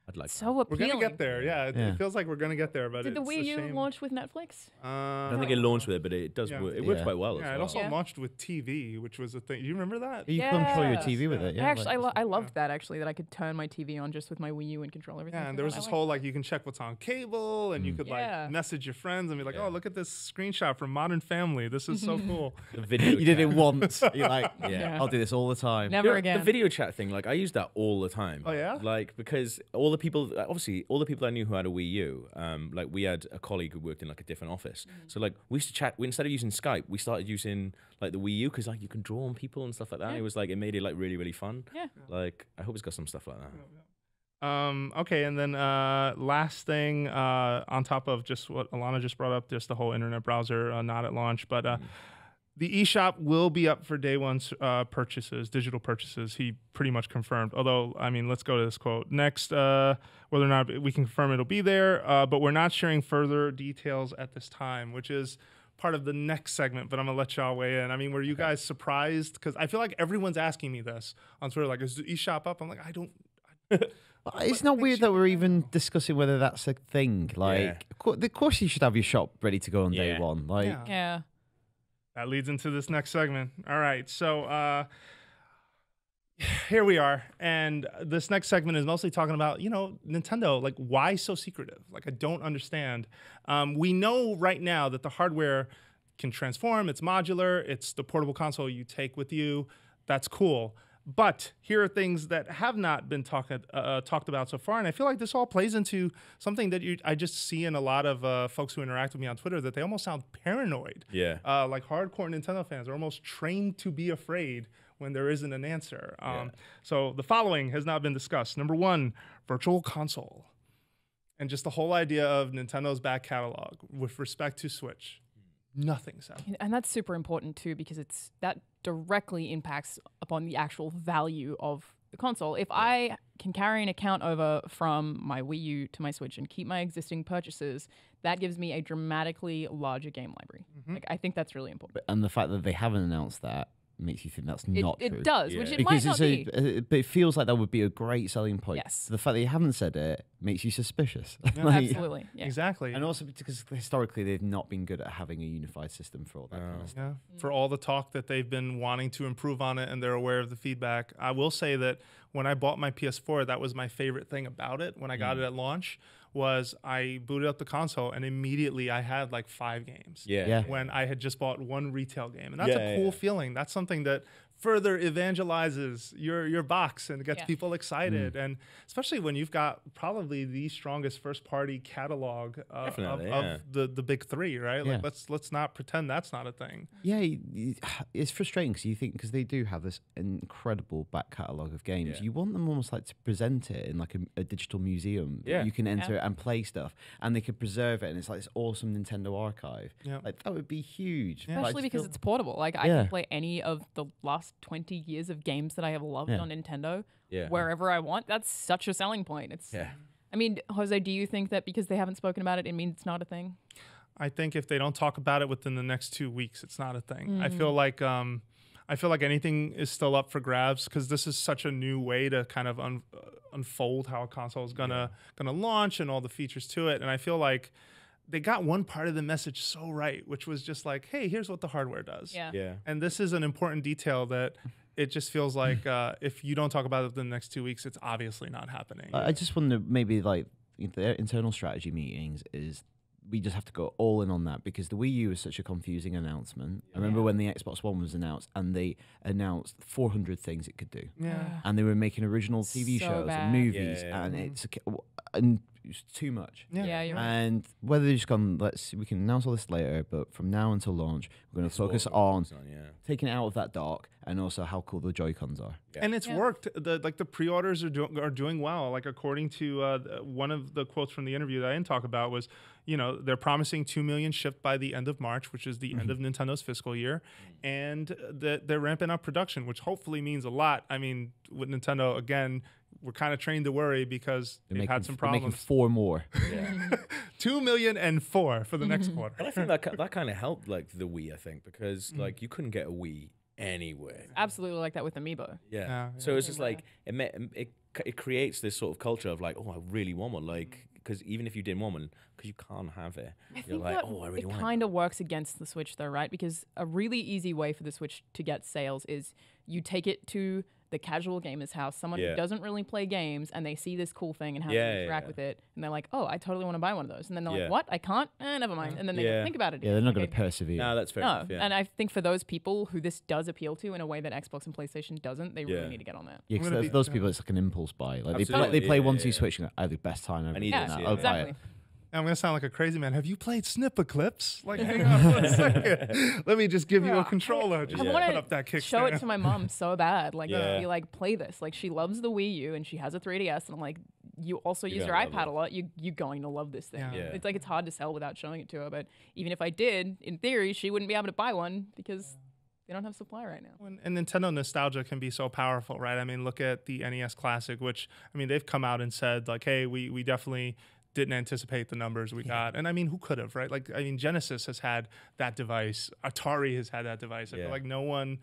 I'd like. So that. appealing. We're gonna get there. Yeah, it, yeah. it feels like we're gonna get there. But did it's the Wii U shame. launch with Netflix? Uh, I don't think it launched with it, but it does. Yeah. Work. It yeah. works quite well. Yeah, as well. It also yeah. launched with T V, which was a thing. You remember that? You yeah. control your T V yeah. with it. Yeah, I actually, like, I, lo I loved yeah. that actually. That I could turn my T V on just with my Wii U and control everything. Yeah, and there was this whole like you can check what's on cable, and mm. you could like yeah. message your friends and be like, yeah. oh, look at this screenshot from Modern Family. This is so cool. The video. You did it once. You're like, yeah, I'll do this all the time. Never again. The video chat thing, like I use that all the time. Oh yeah. Like because all the people, obviously, all the people I knew who had a Wii U, um, like we had a colleague who worked in like a different office. Mm-hmm. So like we used to chat. We, instead of using Skype, we started using like the Wii U because like you can draw on people and stuff like that. Yeah. It was like it made it like really really fun. Yeah. Like I hope it's got some stuff like that. Um, okay, and then uh, last thing uh, on top of just what Alanah just brought up, just the whole internet browser uh, not at launch, but uh, mm-hmm. the eShop will be up for day one uh, purchases, digital purchases. He pretty much confirmed. Although, I mean, let's go to this quote. Next, uh, whether or not we can confirm it'll be there, uh, but we're not sharing further details at this time, which is part of the next segment, but I'm going to let y'all weigh in. I mean, were you okay. guys surprised? Because I feel like everyone's asking me this on Twitter, like, is the eShop up? I'm like, I don't... I It's not weird that we're even discussing whether that's a thing. Like, yeah. of course you should have your shop ready to go on yeah. day one. Like, yeah. yeah. that leads into this next segment. All right, so uh, here we are, and this next segment is mostly talking about, you know, Nintendo, like, why so secretive? Like, I don't understand. Um, we know right now that the hardware can transform, it's modular, it's the portable console you take with you, that's cool. But here are things that have not been talk, uh, talked about so far, and I feel like this all plays into something that you, I just see in a lot of uh, folks who interact with me on Twitter, that they almost sound paranoid. Yeah. Uh, like hardcore Nintendo fans are almost trained to be afraid when there isn't an answer. Um, yeah. So the following has not been discussed. Number one, virtual console. And just the whole idea of Nintendo's back catalog with respect to Switch. Nothing, so. And that's super important too, because it's that directly impacts upon the actual value of the console. If yeah. I can carry an account over from my Wii U to my Switch and keep my existing purchases, that gives me a dramatically larger game library. Mm-hmm. Like, I think that's really important. But, and the fact that they haven't announced that makes you think that's it, not it true. It does, yeah. which it because might not a, be. But it feels like that would be a great selling point. Yes. The fact that you haven't said it makes you suspicious. Yeah. Like, absolutely. Yeah. Exactly. And also because historically they've not been good at having a unified system for all that. Oh. Kind of stuff. Yeah. For all the talk that they've been wanting to improve on it, and they're aware of the feedback. I will say that when I bought my P S four, that was my favorite thing about it when I got mm. it at launch. Was I booted up the console and immediately I had like five games. Yeah. yeah. When I had just bought one retail game. And that's yeah, a cool yeah. feeling. That's something that further evangelizes your your box and gets yeah. people excited. Mm. And especially when you've got probably the strongest first party catalog uh, of, yeah. of the, the big three, right? Yeah. Like, let's let's not pretend that's not a thing. Yeah, it's frustrating because you think, because they do have this incredible back catalog of games. Yeah. You want them almost like to present it in like a, a digital museum. Yeah. You can enter yeah. and play stuff, and they could preserve it, and it's like this awesome Nintendo archive. Yeah. Like, that would be huge. Yeah. Especially like, because it's portable. Like, yeah. I can play any of the last twenty years of games that I have loved yeah. on Nintendo yeah. wherever I want. That's such a selling point. It's yeah. I mean, Jose, do you think that because they haven't spoken about it, it means it's not a thing? I think if they don't talk about it within the next two weeks, it's not a thing. Mm. I feel like um I feel like anything is still up for grabs, because this is such a new way to kind of un uh, unfold how a console is gonna yeah. gonna launch and all the features to it. And I feel like they got one part of the message so right, which was just like, hey, here's what the hardware does. Yeah. yeah. And this is an important detail that it just feels like uh, if you don't talk about it within the next two weeks, it's obviously not happening. Uh, I just wonder, maybe like their internal strategy meetings is, we just have to go all in on that, because the Wii U is such a confusing announcement. Yeah. I remember when the Xbox One was announced and they announced four hundred things it could do. Yeah. And they were making original T V so shows bad. and movies yeah, yeah, and yeah. it's and it's too much. Yeah, yeah you're right. And whether they've just gone, let's see, we can announce all this later, but from now until launch, we're going to focus on, on yeah. taking it out of that dark, and also how cool the Joy-Cons are. Yeah. And it's yeah. worked. The like the pre-orders are doing are doing well. Like, according to uh, one of the quotes from the interview that I didn't talk about was, you know, they're promising two million shipped by the end of March, which is the mm-hmm. end of Nintendo's fiscal year, and that they're ramping up production, which hopefully means a lot. I mean, with Nintendo again, we're kind of trained to worry because they're they've making, had some problems. They're making four more. Yeah. Two million and four for the next quarter. And I think that that kind of helped like the Wii, I think, because mm-hmm. like you couldn't get a Wii anywhere. Absolutely, like that with Amiibo. Yeah. yeah. So it's just like it, it it creates this sort of culture of like, oh, I really want one. Like, because even if you didn't want one, because you can't have it, I you're like, oh, I really it want it. It kind of works against the Switch though, right? Because a really easy way for the Switch to get sales is you take it to the casual gamer's house, someone yeah. who doesn't really play games, and they see this cool thing and how yeah, they interact yeah. with it, and they're like, oh, I totally want to buy one of those. And then they're yeah. like, what? I can't? Eh, never mind. And then they yeah. think about it. Yeah, they're not like, going to persevere. No, that's fair. No. Enough, yeah. And I think for those people who this does appeal to in a way that Xbox and PlayStation doesn't, they yeah. really need to get on that. Yeah, because those, those people, it's like an impulse buy. Like Absolutely. they play, they play yeah, one, yeah, two, yeah. Switch, and I have the best time ever. I need yeah, that. Yeah, exactly. I'm going to sound like a crazy man. Have you played Snipperclips? Like, hang on for a second. Let me just give yeah, you a controller. Just I yeah. put up that kickstand. Show it to my mom so bad. Like, yeah. be like, play this. Like, she loves the Wii U and she has a three D S. And I'm like, you also you're use your iPad a lot. You, you're going to love this thing. Yeah. Yeah. It's like, it's hard to sell without showing it to her. But even if I did, in theory, she wouldn't be able to buy one because... Yeah. They don't have supply right now. And Nintendo nostalgia can be so powerful, right? I mean, look at the N E S Classic, which, I mean, they've come out and said, like, hey, we, we definitely didn't anticipate the numbers we yeah. got. And, I mean, who could have, right? Like, I mean, Genesis has had that device. Atari has had that device. I yeah. feel like no one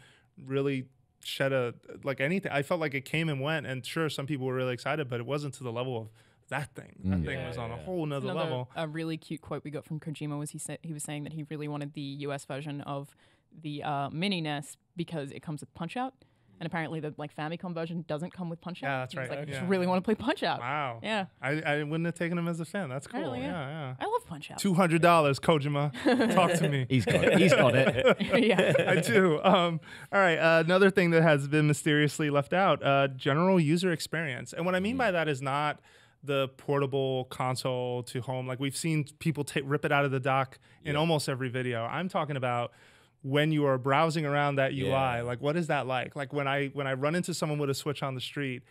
really shed a, like, anything. I felt like it came and went, and sure, some people were really excited, but it wasn't to the level of that thing. That mm. thing yeah, was on yeah. a whole nother Another, level. A really cute quote we got from Kojima was he, sa he was saying that he really wanted the U S version of the uh, mini N E S because it comes with Punch-Out. And apparently the like Famicom version doesn't come with Punch-Out. Yeah, that's right. I like, okay. just really want to play Punch-Out. Wow. Yeah. I, I wouldn't have taken him as a fan. That's cool. Really, yeah. yeah, yeah. I love Punch-Out. two hundred dollars, Kojima. Talk to me. He's got it. He's got it. Yeah. I do. Um, all right. Uh, another thing that has been mysteriously left out, uh, general user experience. And what I mean by that is not the portable console to home. Like we've seen people t rip it out of the dock in yeah. almost every video. I'm talking about when you are browsing around that U I, yeah. like what is that like? Like when I when I run into someone with a Switch on the street,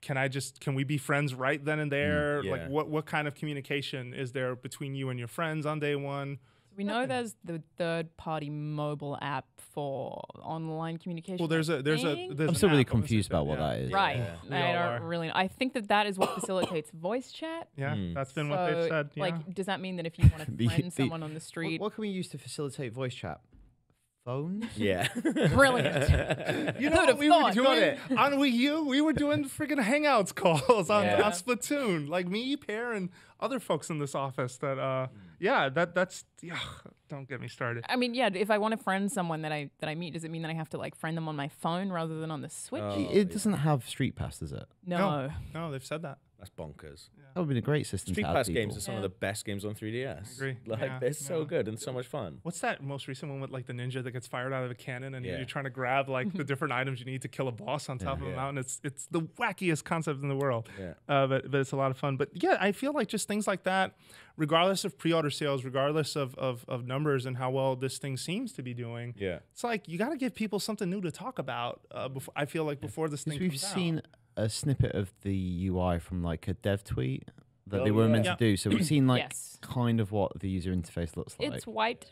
can I just can we be friends right then and there? Mm, yeah. Like what what kind of communication is there between you and your friends on day one? We know there's the third-party mobile app for online communication. Well, there's a there's a. There's I'm still really confused about what yeah. that is. Right, yeah. Yeah. I don't really. I think that that is what facilitates voice chat. Yeah, mm. that's been so, what they've said. Yeah. Like, does that mean that if you want to friend someone on the street, what, what can we use to facilitate voice chat? Phones? Yeah. Brilliant. You know what we were doing it. on Wii U? We were doing freaking Hangouts calls on, yeah. on Splatoon. Like me, Pear, and other folks in this office that, uh, yeah, that that's, ugh, don't get me started. I mean, yeah, if I want to friend someone that I that I meet, does it mean that I have to like friend them on my phone rather than on the Switch? Oh, it doesn't have Street Pass, does it? No. No, no they've said that. That's bonkers. Yeah. That would have been a great system. Street Pass games are some yeah. of the best games on three D S. I agree. Like yeah, they're yeah. so good and so much fun. What's that most recent one with like the ninja that gets fired out of a cannon and yeah. you're trying to grab like the different items you need to kill a boss on top yeah, of a yeah. mountain? It's it's the wackiest concept in the world. Yeah. Uh, but but it's a lot of fun. But yeah, I feel like just things like that, regardless of pre-order sales, regardless of, of of numbers and how well this thing seems to be doing. Yeah. It's like you got to give people something new to talk about. Uh, before I feel like yeah. before this thing we've comes seen. Out. A snippet of the U I from like a dev tweet that oh, they were yeah. meant yeah. to do. So we've seen like yes. kind of what the user interface looks like. It's white.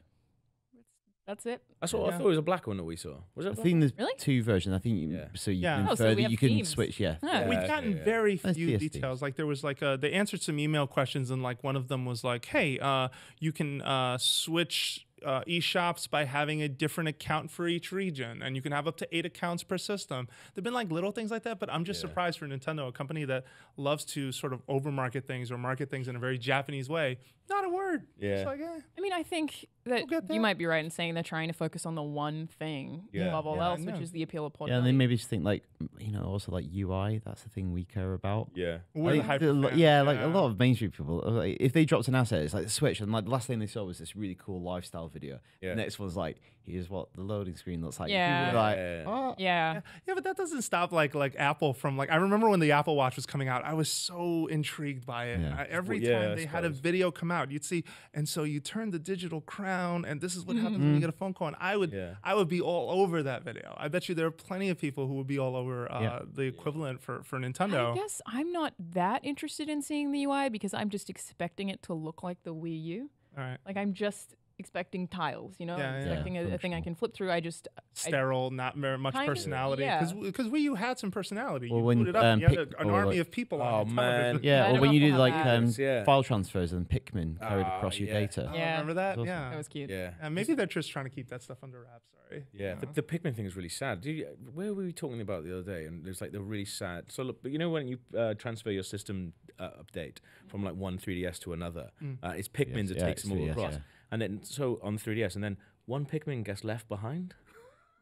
That's it. That's what yeah. I thought it was a black one that we saw. Was it? I think there's really? two versions. I think you, yeah. so. You yeah. can oh, infer so that you can themes. switch. Yeah. Oh. yeah. We've gotten yeah. very yeah. few details. Like there was like a, they answered some email questions and like one of them was like, hey, uh, you can uh, switch uh, eShops by having a different account for each region, and you can have up to eight accounts per system. There've been like little things like that, but I'm just yeah. surprised for Nintendo, a company that loves to sort of overmarket things or market things in a very Japanese way. Not a word. Yeah. It's like, eh. I mean, I think that we'll you might be right in saying they're trying to focus on the one thing yeah. above all yeah, else, which is the appeal of portability. Yeah, and they maybe just think like, you know, also like U I. That's the thing we care about. Yeah. We're like, the the, yeah, yeah, like a lot of mainstream people. Like, if they dropped an asset, it's like the Switch, and like the last thing they saw was this really cool lifestyle video. Yeah. Next one's like, here's what the loading screen looks like. Yeah. People are like, yeah. Oh. yeah. Yeah, but that doesn't stop like like Apple from like. I remember when the Apple Watch was coming out, I was so intrigued by it. Yeah. I, every well, yeah, time they had a video come out, you'd see, and so you turn the digital crown, and this is what mm-hmm. happens when you get a phone call. And I would, yeah. I would be all over that video. I bet you there are plenty of people who would be all over uh, yeah. the equivalent for for Nintendo. I guess I'm not that interested in seeing the U I because I'm just expecting it to look like the Wii U. All right, like I'm just expecting tiles, you know, yeah, I'm yeah, expecting yeah. a, a thing I can flip through. I just sterile, I, not very much personality. Because yeah. because Wii U had some personality. Well, you when, booted up, um, you had a, an army like, of people. Oh on man, yeah. Or when you did like um, yeah. file transfers and Pikmin carried oh, across yeah. your data. Yeah, yeah. remember that? That yeah, awesome. That was cute. Yeah, uh, maybe they're just trying to keep that stuff under wraps. Sorry. Yeah, the, the Pikmin thing is really sad. Did you, where were we talking about the other day? And there's like the really sad. So look, but you know when you uh, transfer your system uh, update from like one three D S to another, mm. uh, it's Pikmin that takes them all across. And then, so on three D S, and then one Pikmin gets left behind.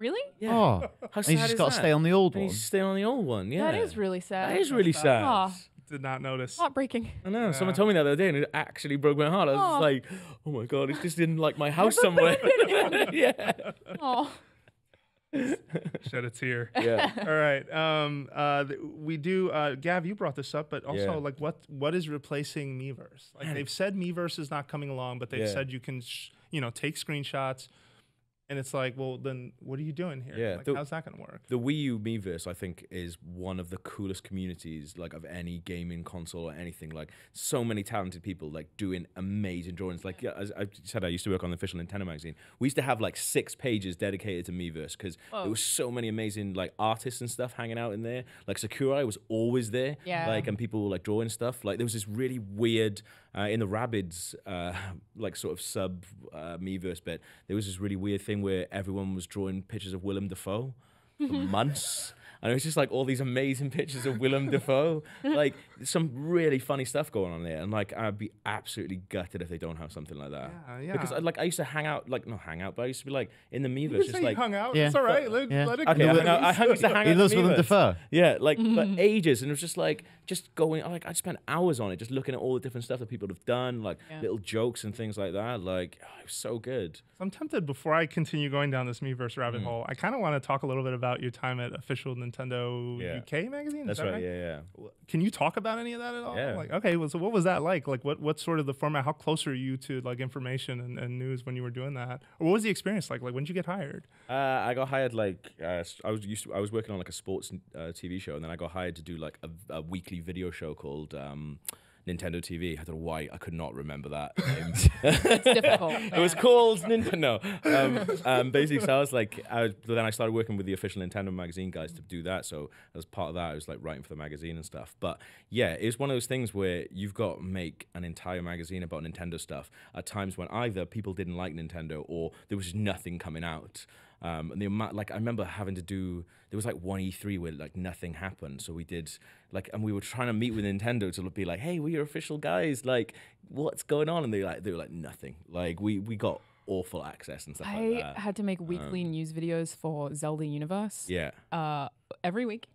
Really? Yeah. Oh. How sad and he's just got to stay on the old and one. He's staying on the old one, yeah. That is really sad. That is really sad. sad. Oh. Did not notice. Heartbreaking. I know. Yeah. Someone told me that the other day, and it actually broke my heart. I was oh. like, oh my God, it's just in like my house somewhere. yeah. Oh. Shed a tear. Yeah. All right. Um, uh, we do. Uh, Gav, you brought this up, but also yeah. like, what what is replacing Miiverse? Like they've said Miiverse is not coming along, but they've yeah. said you can, sh you know, take screenshots, and it's like, well, then what are you doing here? Yeah. Like, the, how's that gonna work? The Wii U Miiverse, I think, is one of the coolest communities like of any gaming console or anything. Like so many talented people like doing amazing drawings. Like yeah, as I said, I used to work on the official Nintendo magazine. We used to have like six pages dedicated to Miiverse because there was so many amazing like artists and stuff hanging out in there. Like Sakurai was always there. Yeah. Like and people were like drawing stuff. Like there was this really weird uh, in the Rabbids uh, like sort of sub uh, Miiverse bit. There was this really weird thing where everyone was drawing pictures of Willem Dafoe for months. And it was just like all these amazing pictures of Willem Dafoe. Like some really funny stuff going on there. And like I'd be absolutely gutted if they don't have something like that. Yeah, yeah. Because I, like I used to hang out, like not hang out, but I used to be like in the Miiverse. You just say like, you hung out. Yeah. It's all right. Let, yeah. let it okay, go. No, I, I used to hang he out. He loves Willem Dafoe. Yeah, like but ages, and it was just like just going. Like I spent hours on it, just looking at all the different stuff that people have done, like yeah. little jokes and things like that. Like oh, it was so good. I'm tempted before I continue going down this Miiverse rabbit mm. hole. I kind of want to talk a little bit about your time at Official Nintendo yeah. U K Magazine. Is That's that right? right. Yeah, yeah. Can you talk about any of that at all? Yeah. Like, okay, well, so what was that like? Like, what what's sort of the format? How close are you to like information and, and news when you were doing that? Or what was the experience like? Like, when did you get hired? Uh, I got hired like uh, I was used to, I was working on like a sports uh, T V show, and then I got hired to do like a, a weekly video show called. Um, Nintendo T V. I don't know why I could not remember that. It's difficult. It was called Nintendo. No. Um, um, basically, so I was like, I was, then I started working with the Official Nintendo Magazine guys to do that. So as part of that, I was like writing for the magazine and stuff. But yeah, it's one of those things where you've got to make an entire magazine about Nintendo stuff at times when either people didn't like Nintendo or there was nothing coming out. Um, and the amount, like I remember having to do, there was like one E three where like nothing happened. So we did like, and we were trying to meet with Nintendo to be like, hey, we're your official guys. Like, what's going on? And they like, they were like nothing. Like we, we got awful access and stuff I like that. I had to make weekly um, news videos for Zelda Universe. Yeah. Uh, every week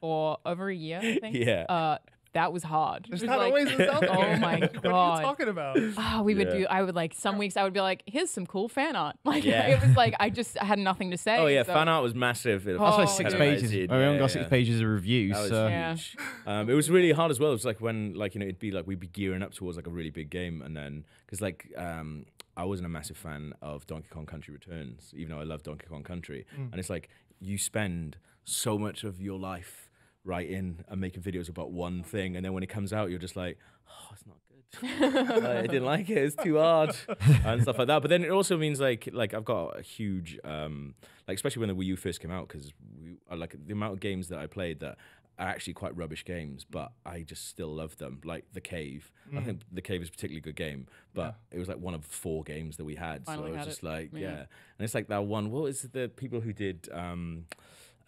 or over a year, I think. Yeah. Uh, that was hard. There's not like, always a Zelda. Oh my god! What are you talking about? Oh, we would yeah. do. I would like some weeks. I would be like, "Here's some cool fan art." Like yeah. it was like I just I had nothing to say. Oh yeah, so. Fan art was massive. That's oh, like six pages. I only yeah, got six yeah. pages of reviews. That was so. Huge. Yeah. Um, it was really hard as well. It was like when like you know it'd be like we'd be gearing up towards like a really big game, and then because like. Um, I wasn't a massive fan of Donkey Kong Country Returns, even though I love Donkey Kong Country. Mm. And it's like you spend so much of your life writing and making videos about one thing, and then when it comes out, you're just like, oh, it's not good. uh, I didn't like it. It's too hard and stuff like that. But then it also means like, like I've got a huge, um, like especially when the Wii U first came out, because like the amount of games that I played that are actually quite rubbish games, but I just still love them. Like The Cave. Mm. I think The Cave is a particularly good game, but yeah. it was like one of four games that we had. Finally so it was just it. like, yeah. yeah. And it's like that one. What is the people who did? Um,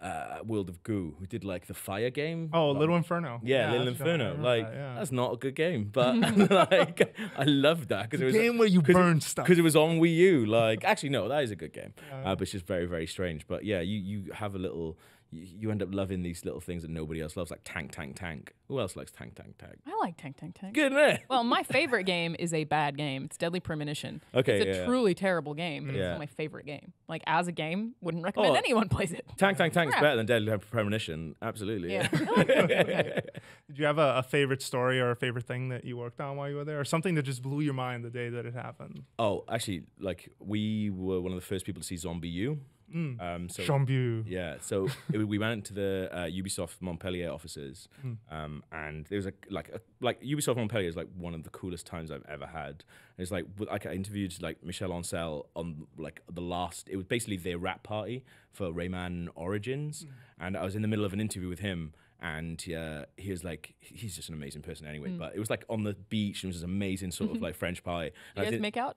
Uh, World of Goo, who did like the fire game. Oh, Little Inferno. Yeah, yeah Little Inferno. Like that, yeah. that's not a good game, but like I loved that because it was a game where you burn stuff. Because it was on Wii U. Like actually, no, that is a good game, uh, uh, but it's just very, very strange. But yeah, you you have a little. You end up loving these little things that nobody else loves, like Tank, Tank, Tank. Who else likes Tank, Tank, Tank? I like Tank, Tank, Tank. Good man. Well, my favorite game is a bad game. It's Deadly Premonition. Okay, it's a yeah. truly terrible game, but yeah. it's still my favorite game. Like, as a game, wouldn't recommend oh, anyone plays it. Tank, Tank, Tank's yeah. better than Deadly Premonition. Absolutely. Yeah. yeah. I like it. Did you have a, a favorite story or a favorite thing that you worked on while you were there, or something that just blew your mind the day that it happened? Oh, actually, like, we were one of the first people to see Zombie U. Mm. Um, so Chambu. Yeah, so it, we went to the uh, Ubisoft Montpellier offices, mm. um, and there was a like a, like Ubisoft Montpellier is like one of the coolest times I've ever had. It's like, like I interviewed like Michel Ancel on like the last. It was basically their rap party for Rayman Origins, mm. and I was in the middle of an interview with him. And uh, he was like, he's just an amazing person anyway. Mm. But it was like on the beach, and it was this amazing sort of like French pie. You guys make out?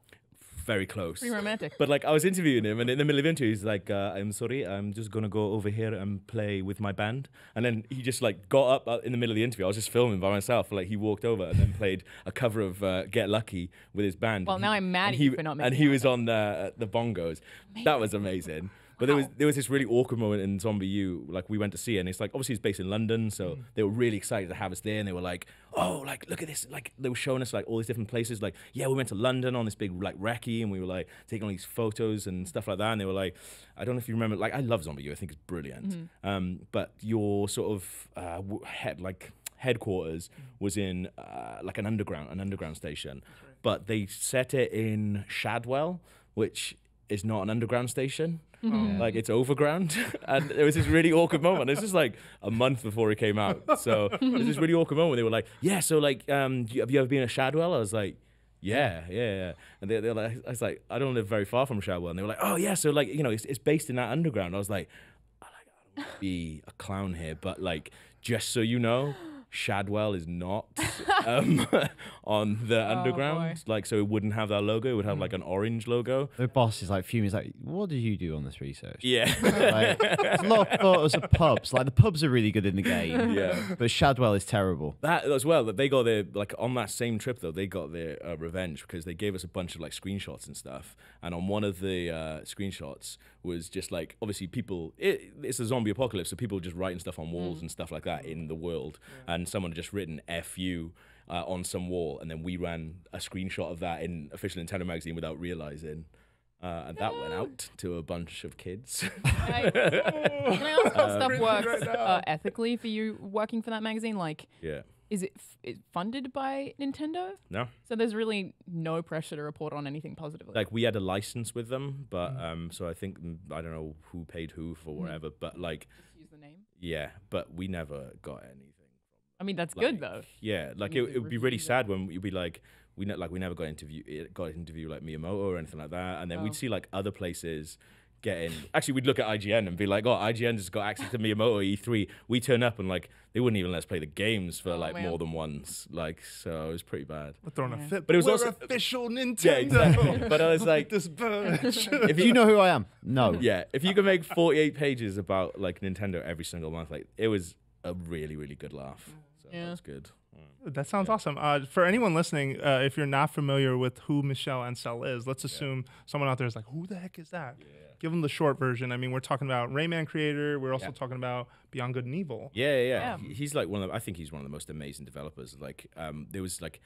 Very close. Pretty romantic. But like I was interviewing him, and in the middle of the interview, he's like, uh, I'm sorry, I'm just going to go over here and play with my band. And then he just like got up in the middle of the interview. I was just filming by myself. Like he walked over and then played a cover of uh, Get Lucky with his band. Well, now I'm mad at you for not making it. And he was on the, the bongos. Amazing. That was amazing. But there was there was this really awkward moment in Zombie U, like we went to see it, and it's like obviously it's based in London, so mm. they were really excited to have us there, and they were like, oh, like look at this, like they were showing us like all these different places, like yeah, we went to London on this big like recce, and we were like taking all these photos and stuff like that, and they were like, I don't know if you remember, like I love Zombie U, I think it's brilliant, mm -hmm. um, but your sort of uh, head like headquarters was in uh, like an underground an underground station, right. But they set it in Shadwell, which is not an underground station. Mm-hmm. Like it's overground, and it was this really awkward moment. It's just like a month before it came out, so it was this really awkward moment. They were like, "Yeah, so like, um, have you ever been to Shadwell?" I was like, "Yeah, yeah." yeah. And they, they're like, "I was like, I don't live very far from Shadwell," and they were like, "Oh yeah, so like, you know, it's, it's based in that underground." I was like, "I don't want to be a clown here, but like, just so you know." Shadwell is not um, on the oh, underground. Boy. Like, so it wouldn't have that logo. It would have mm. like an orange logo. The boss is like fuming. He's like, what did you do on this research? Yeah. Like, there's a lot of photos of pubs. Like, the pubs are really good in the game. Yeah. But Shadwell is terrible. That as well, that they got their, like, on that same trip though, they got their uh, revenge, because they gave us a bunch of like screenshots and stuff. And on one of the uh, screenshots was just like, obviously people, it, it's a zombie apocalypse. So people just writing stuff on walls mm. and stuff like that in the world. Yeah. And someone had just written F you uh, on some wall. And then we ran a screenshot of that in official Nintendo magazine without realizing. Uh, and that no. went out to a bunch of kids. Right. Can I ask how um, stuff works uh, ethically for you working for that magazine? Like, yeah. is it f it funded by Nintendo? No. So there's really no pressure to report on anything positively. Like, we had a license with them, but mm. um, so I think, I don't know who paid who for whatever, mm. but like. Just use the name? Yeah, but we never got anything. I mean, that's like, good though. Yeah, like it, it would be really sad when you'd be like, we ne like we never got interview got interview like Miyamoto or anything like that, and then oh. we'd see like other places getting. Actually, we'd look at I G N and be like, oh, I G N just got access to Miyamoto E three. We turn up and like they wouldn't even let us play the games for oh, like man. more than once. Like, so it was pretty bad. We're throwing yeah. a fit, but it was We're also official Nintendo. Yeah, exactly. But I was like, this bitch. If you know who I am, no. Yeah, if you can make forty-eight pages about like Nintendo every single month, like it was a really really good laugh. So yeah. that's good. That sounds yeah. awesome. Uh, for anyone listening, uh, if you're not familiar with who Michel Ancel is, let's assume yeah. someone out there is like, who the heck is that? Yeah. Give them the short version. I mean, we're talking about Rayman creator. We're also yeah. talking about Beyond Good and Evil. Yeah, yeah, yeah. He's like one of the, I think he's one of the most amazing developers. Like, um, there was like,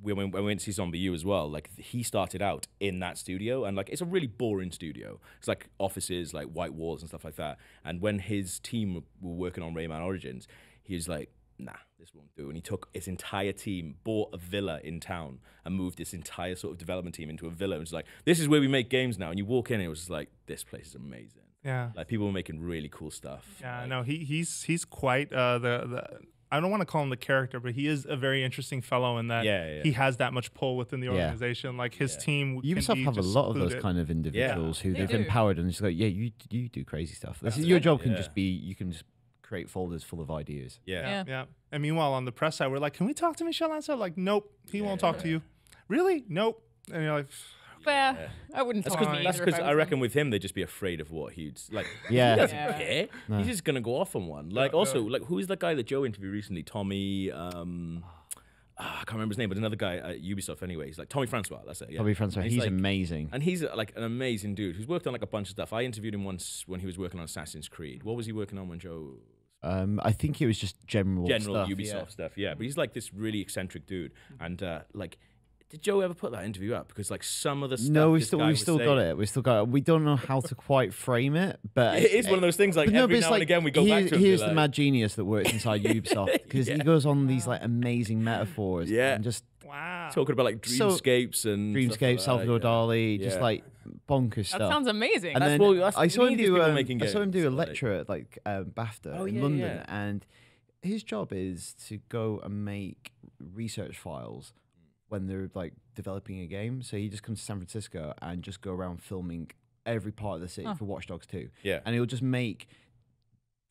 when, when we went to see Zombie U as well, like he started out in that studio, and like it's a really boring studio. It's like offices, like white walls and stuff like that. And when his team were working on Rayman Origins, he was like, nah, this won't do. And he took his entire team, bought a villa in town, and moved this entire sort of development team into a villa. And was like, this is where we make games now. And you walk in, and it was just like, this place is amazing. Yeah, like people were making really cool stuff. Yeah, like, no, he he's he's quite uh, the the. I don't want to call him the character, but he is a very interesting fellow in that yeah, yeah. he has that much pull within the organization. Yeah. Like his yeah. team. Ubisoft have a lot of those kind of individuals yeah. who they they've do. empowered and just go, yeah, you you do crazy stuff. This is, your job yeah. can just be you can just. Create folders full of ideas. Yeah. yeah, yeah. And meanwhile, on the press side, we're like, "Can we talk to Michel Ancel?" Like, nope, he yeah, won't talk yeah. to you. Really? Nope. And you're like, "Fair." Yeah. I wouldn't. That's because that's because I, I reckon with him, they'd just be afraid of what he'd like. yeah, he doesn't yeah. care. No. He's just gonna go off on one. Like, no, also, no. like, who is that guy that Joe interviewed recently? Tommy. Um, oh, I can't remember his name, but another guy at Ubisoft. Anyway, he's like Tommy Francois. That's it. Yeah. Tommy Francois. He's, he's like, amazing. And he's like an amazing dude who's worked on like a bunch of stuff. I interviewed him once when he was working on Assassin's Creed. What was he working on when Joe? Um, I think it was just general general stuff, Ubisoft yeah. stuff, yeah. But he's like this really eccentric dude, and uh, like, did Joe ever put that interview up? Because like some of the stuff no, we still we still saying, got it, we still got it. We don't know how to quite frame it, but it is it, one of those things. Like every no, now like, and again, we go he, back to. Here's the like, mad genius that works inside Ubisoft, because yeah. he goes on these like amazing metaphors, yeah, and just wow, talking about like dreamscapes so, and dreamscapes, like Salvador yeah. Dali, yeah. just like. Bonkers that stuff. That sounds amazing. And that's what that's I saw him do. Um, making games, I saw him do a like. lecture at like um, BAFTA oh, in yeah, London, yeah. and his job is to go and make research files when they're like developing a game. So he just comes to San Francisco and just go around filming every part of the city huh. for Watch Dogs two. Yeah, and he'll just make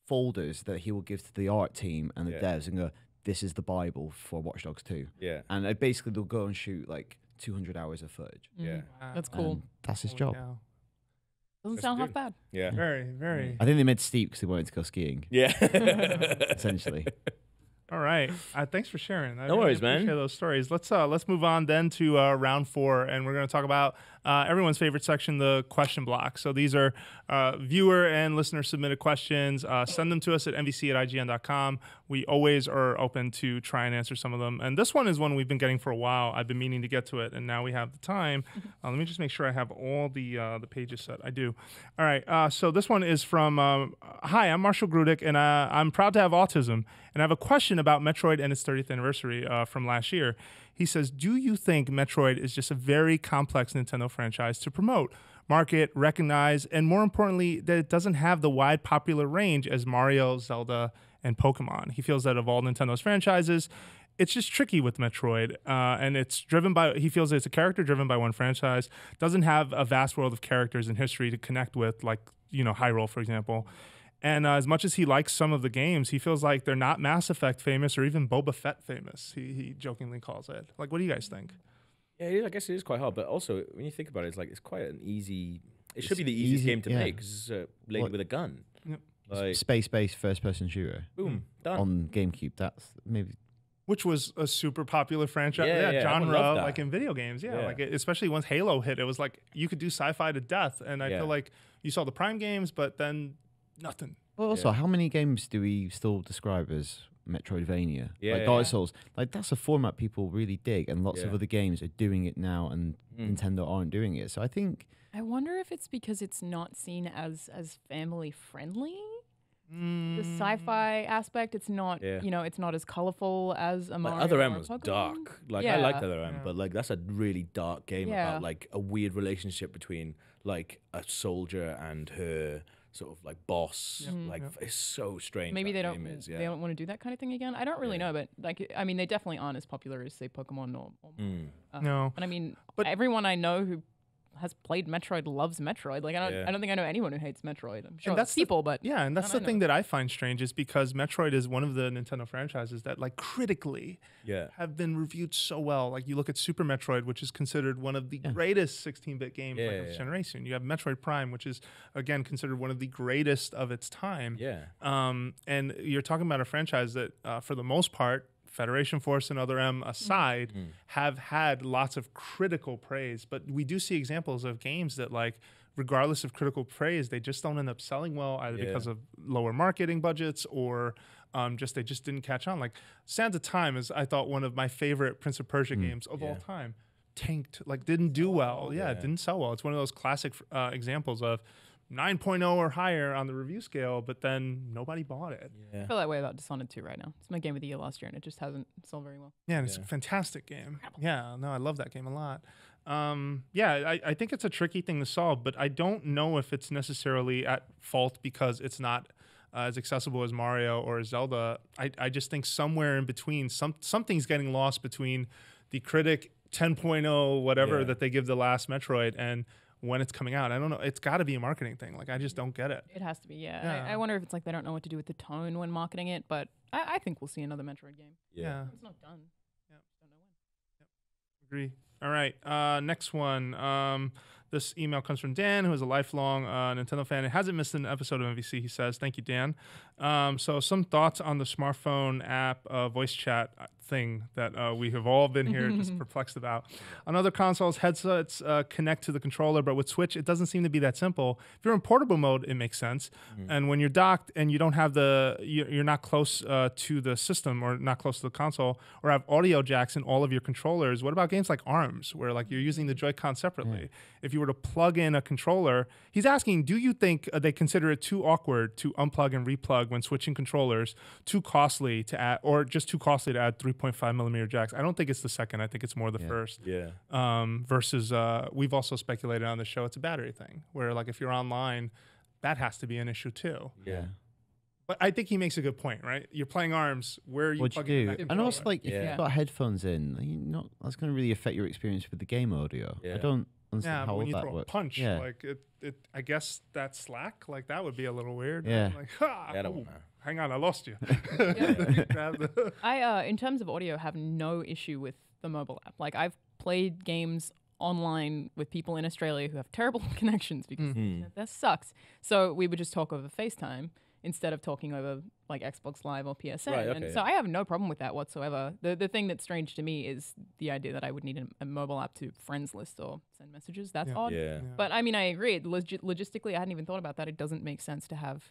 folders that he will give to the art team and the yeah. devs and go, "This is the Bible for Watch Dogs two." Yeah, and uh, basically they'll go and shoot like. two hundred hours of footage. Yeah. Wow. That's cool. And that's his job. Doesn't that's sound half bad. Yeah. Very, very. I think they meant steep because they wanted to go skiing. Yeah. Essentially. All right. Uh, thanks for sharing. I no really worries, man. Share those stories. Let's uh, let's move on then to uh, round four, and we're going to talk about uh, everyone's favorite section, the question block. So these are uh, viewer and listener submitted questions. Uh, send them to us at M V C at I G N dot com. We always are open to try and answer some of them. And this one is one we've been getting for a while. I've been meaning to get to it, and now we have the time. Uh, let me just make sure I have all the uh, the pages set. I do. All right. Uh, so this one is from um, hi, I'm Marshall Grudick, and uh, I'm proud to have autism, and I have a question about Metroid and its thirtieth anniversary uh, from last year. He says, do you think Metroid is just a very complex Nintendo franchise to promote, market, recognize, and more importantly, that it doesn't have the wide popular range as Mario, Zelda, and Pokemon? He feels that of all Nintendo's franchises, it's just tricky with Metroid, uh, and it's driven by, he feels it's a character driven by one franchise, doesn't have a vast world of characters and history to connect with, like, you know, Hyrule, for example. And uh, as much as he likes some of the games, he feels like they're not Mass Effect famous or even Boba Fett famous, he, he jokingly calls it. Like, what do you guys think? Yeah, it is, I guess it is quite hard. But also, when you think about it, it's like it's quite an easy... It it's should be the easiest easy, game to yeah. make because it's a lady what? with a gun. Yep. Like, space-based first-person shooter. Boom, done. On GameCube, that's maybe... Which was a super popular franchise, yeah, yeah, yeah. genre, like in video games, yeah. yeah. Like it, especially once Halo hit, it was like you could do sci-fi to death, and I yeah. feel like you saw the Prime games, but then nothing. Well, also, yeah. how many games do we still describe as Metroidvania? Yeah, like Dark Souls, like that's a format people really dig, and lots yeah. of other games are doing it now, and mm. Nintendo aren't doing it. So I think I wonder if it's because it's not seen as as family friendly. The sci-fi aspect, it's not, yeah. you know, it's not as colorful as a Mario. Like Other M was dark. Like, yeah. I liked Other M, yeah. but, like, that's a really dark game yeah. about, like, a weird relationship between, like, a soldier and her sort of, like, boss. Yep. Like, yep. it's so strange. Maybe they don't, is, yeah. they don't want to do that kind of thing again. I don't really yeah. know, but, like, I mean, they definitely aren't as popular as, say, Pokemon or... or mm. uh, no. And, I mean, but everyone I know who... has played Metroid loves Metroid. Like I don't, yeah. I don't think I know anyone who hates Metroid. I'm sure and that's people, the, but yeah, and that's the thing know. that I find strange is because Metroid is one of the Nintendo franchises that, like, critically, yeah. have been reviewed so well. Like you look at Super Metroid, which is considered one of the yeah. greatest sixteen bit games yeah, like, yeah, of this yeah. generation. You have Metroid Prime, which is again considered one of the greatest of its time. Yeah. Um, and you're talking about a franchise that, uh, for the most part, Federation Force and Other M aside, mm. have had lots of critical praise. But we do see examples of games that, like, regardless of critical praise, they just don't end up selling well, either yeah. because of lower marketing budgets or um, just they just didn't catch on. Like, Sands of Time is, I thought, one of my favorite Prince of Persia mm. games of yeah. all time. Tanked, like, didn't do well. Yeah, yeah, it didn't sell well. It's one of those classic uh, examples of nine point oh or higher on the review scale, but then nobody bought it. Yeah. I feel that way about Dishonored two right now. It's my game of the year last year, and it just hasn't sold very well. Yeah, and yeah. it's a fantastic game. Yeah, no, I love that game a lot. Um, yeah, I, I think it's a tricky thing to solve, but I don't know if it's necessarily at fault because it's not uh, as accessible as Mario or as Zelda. I, I just think somewhere in between, some something's getting lost between the critic ten point oh whatever yeah. that they give the last Metroid and when it's coming out. I don't know. It's got to be a marketing thing. Like, I just don't get it. It has to be, yeah. yeah. I, I wonder if it's like they don't know what to do with the tone when marketing it, but I, I think we'll see another Metroid game. Yeah. yeah. It's not done. Yeah. Don't know when. Yep. Agree. All right. Uh, next one. Um, this email comes from Dan, who is a lifelong uh, Nintendo fan and hasn't missed an episode of M V C, he says. Thank you, Dan. Um, so some thoughts on the smartphone app uh, voice chat thing that uh, we have all been here just perplexed about. On other consoles, headsets uh, connect to the controller, but with Switch, it doesn't seem to be that simple. If you're in portable mode, it makes sense. Mm-hmm. And when you're docked and you don't have the, you're not close uh, to the system or not close to the console or have audio jacks in all of your controllers, what about games like ARMS where like you're using the Joy-Con separately? Yeah. If you were to plug in a controller, he's asking, do you think uh, they consider it too awkward to unplug and replug when switching controllers, too costly to add, or just too costly to add three point five millimeter jacks? I don't think it's the second. I think it's more the yeah. first. Yeah. Um, versus, uh, we've also speculated on the show, it's a battery thing, where like if you're online, that has to be an issue too. Yeah. But I think he makes a good point, right? You're playing ARMS, where are you What'd plugging you do? That And also, like, if yeah. you've got headphones in, you're not, that's going to really affect your experience with the game audio. Yeah. I don't understand yeah, how all that works. Yeah, when you throw a punch, yeah. like, it, it, I guess that's slack. Like, that would be a little weird. Yeah. Like, ha! Yeah, I don't know. Hang on, I lost you. I, uh, in terms of audio, have no issue with the mobile app. Like, I've played games online with people in Australia who have terrible connections because mm-hmm. that sucks. So we would just talk over FaceTime instead of talking over like Xbox Live or P S N. Right, okay, and so yeah. I have no problem with that whatsoever. The the thing that's strange to me is the idea that I would need a, a mobile app to friends list or send messages. That's yeah. odd. Yeah. Yeah. But I mean, I agree. Logi logistically, I hadn't even thought about that. It doesn't make sense to have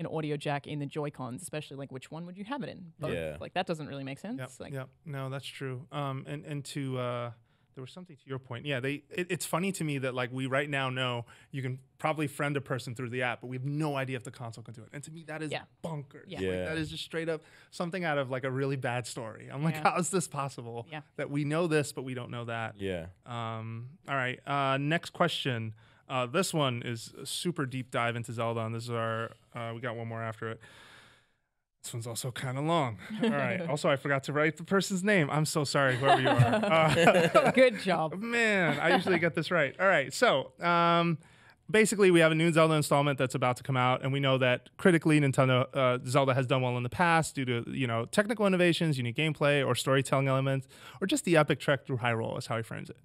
an audio jack in the Joy-Cons, especially like which one would you have it in? Both. Yeah. Like that doesn't really make sense. Yep, like, yep. No, that's true. Um, and, and to, uh, there was something to your point. Yeah, they. It, it's funny to me that like we right now know you can probably friend a person through the app, but we have no idea if the console can do it. And to me, that is yeah. bonkers. Yeah. Yeah. Like, that is just straight up something out of like a really bad story. I'm like, yeah. how is this possible yeah. that we know this, but we don't know that? Yeah. Um. All right, uh, next question. Uh, this one is a super deep dive into Zelda, and this is our, uh, we got one more after it. This one's also kind of long. All right. Also, I forgot to write the person's name. I'm so sorry, whoever you are. Uh, Good job. Man, I usually get this right. All right. So um, basically, we have a new Zelda installment that's about to come out, and we know that critically, Nintendo uh, Zelda has done well in the past due to you know technical innovations, unique gameplay, or storytelling elements, or just the epic trek through Hyrule, is how he frames it.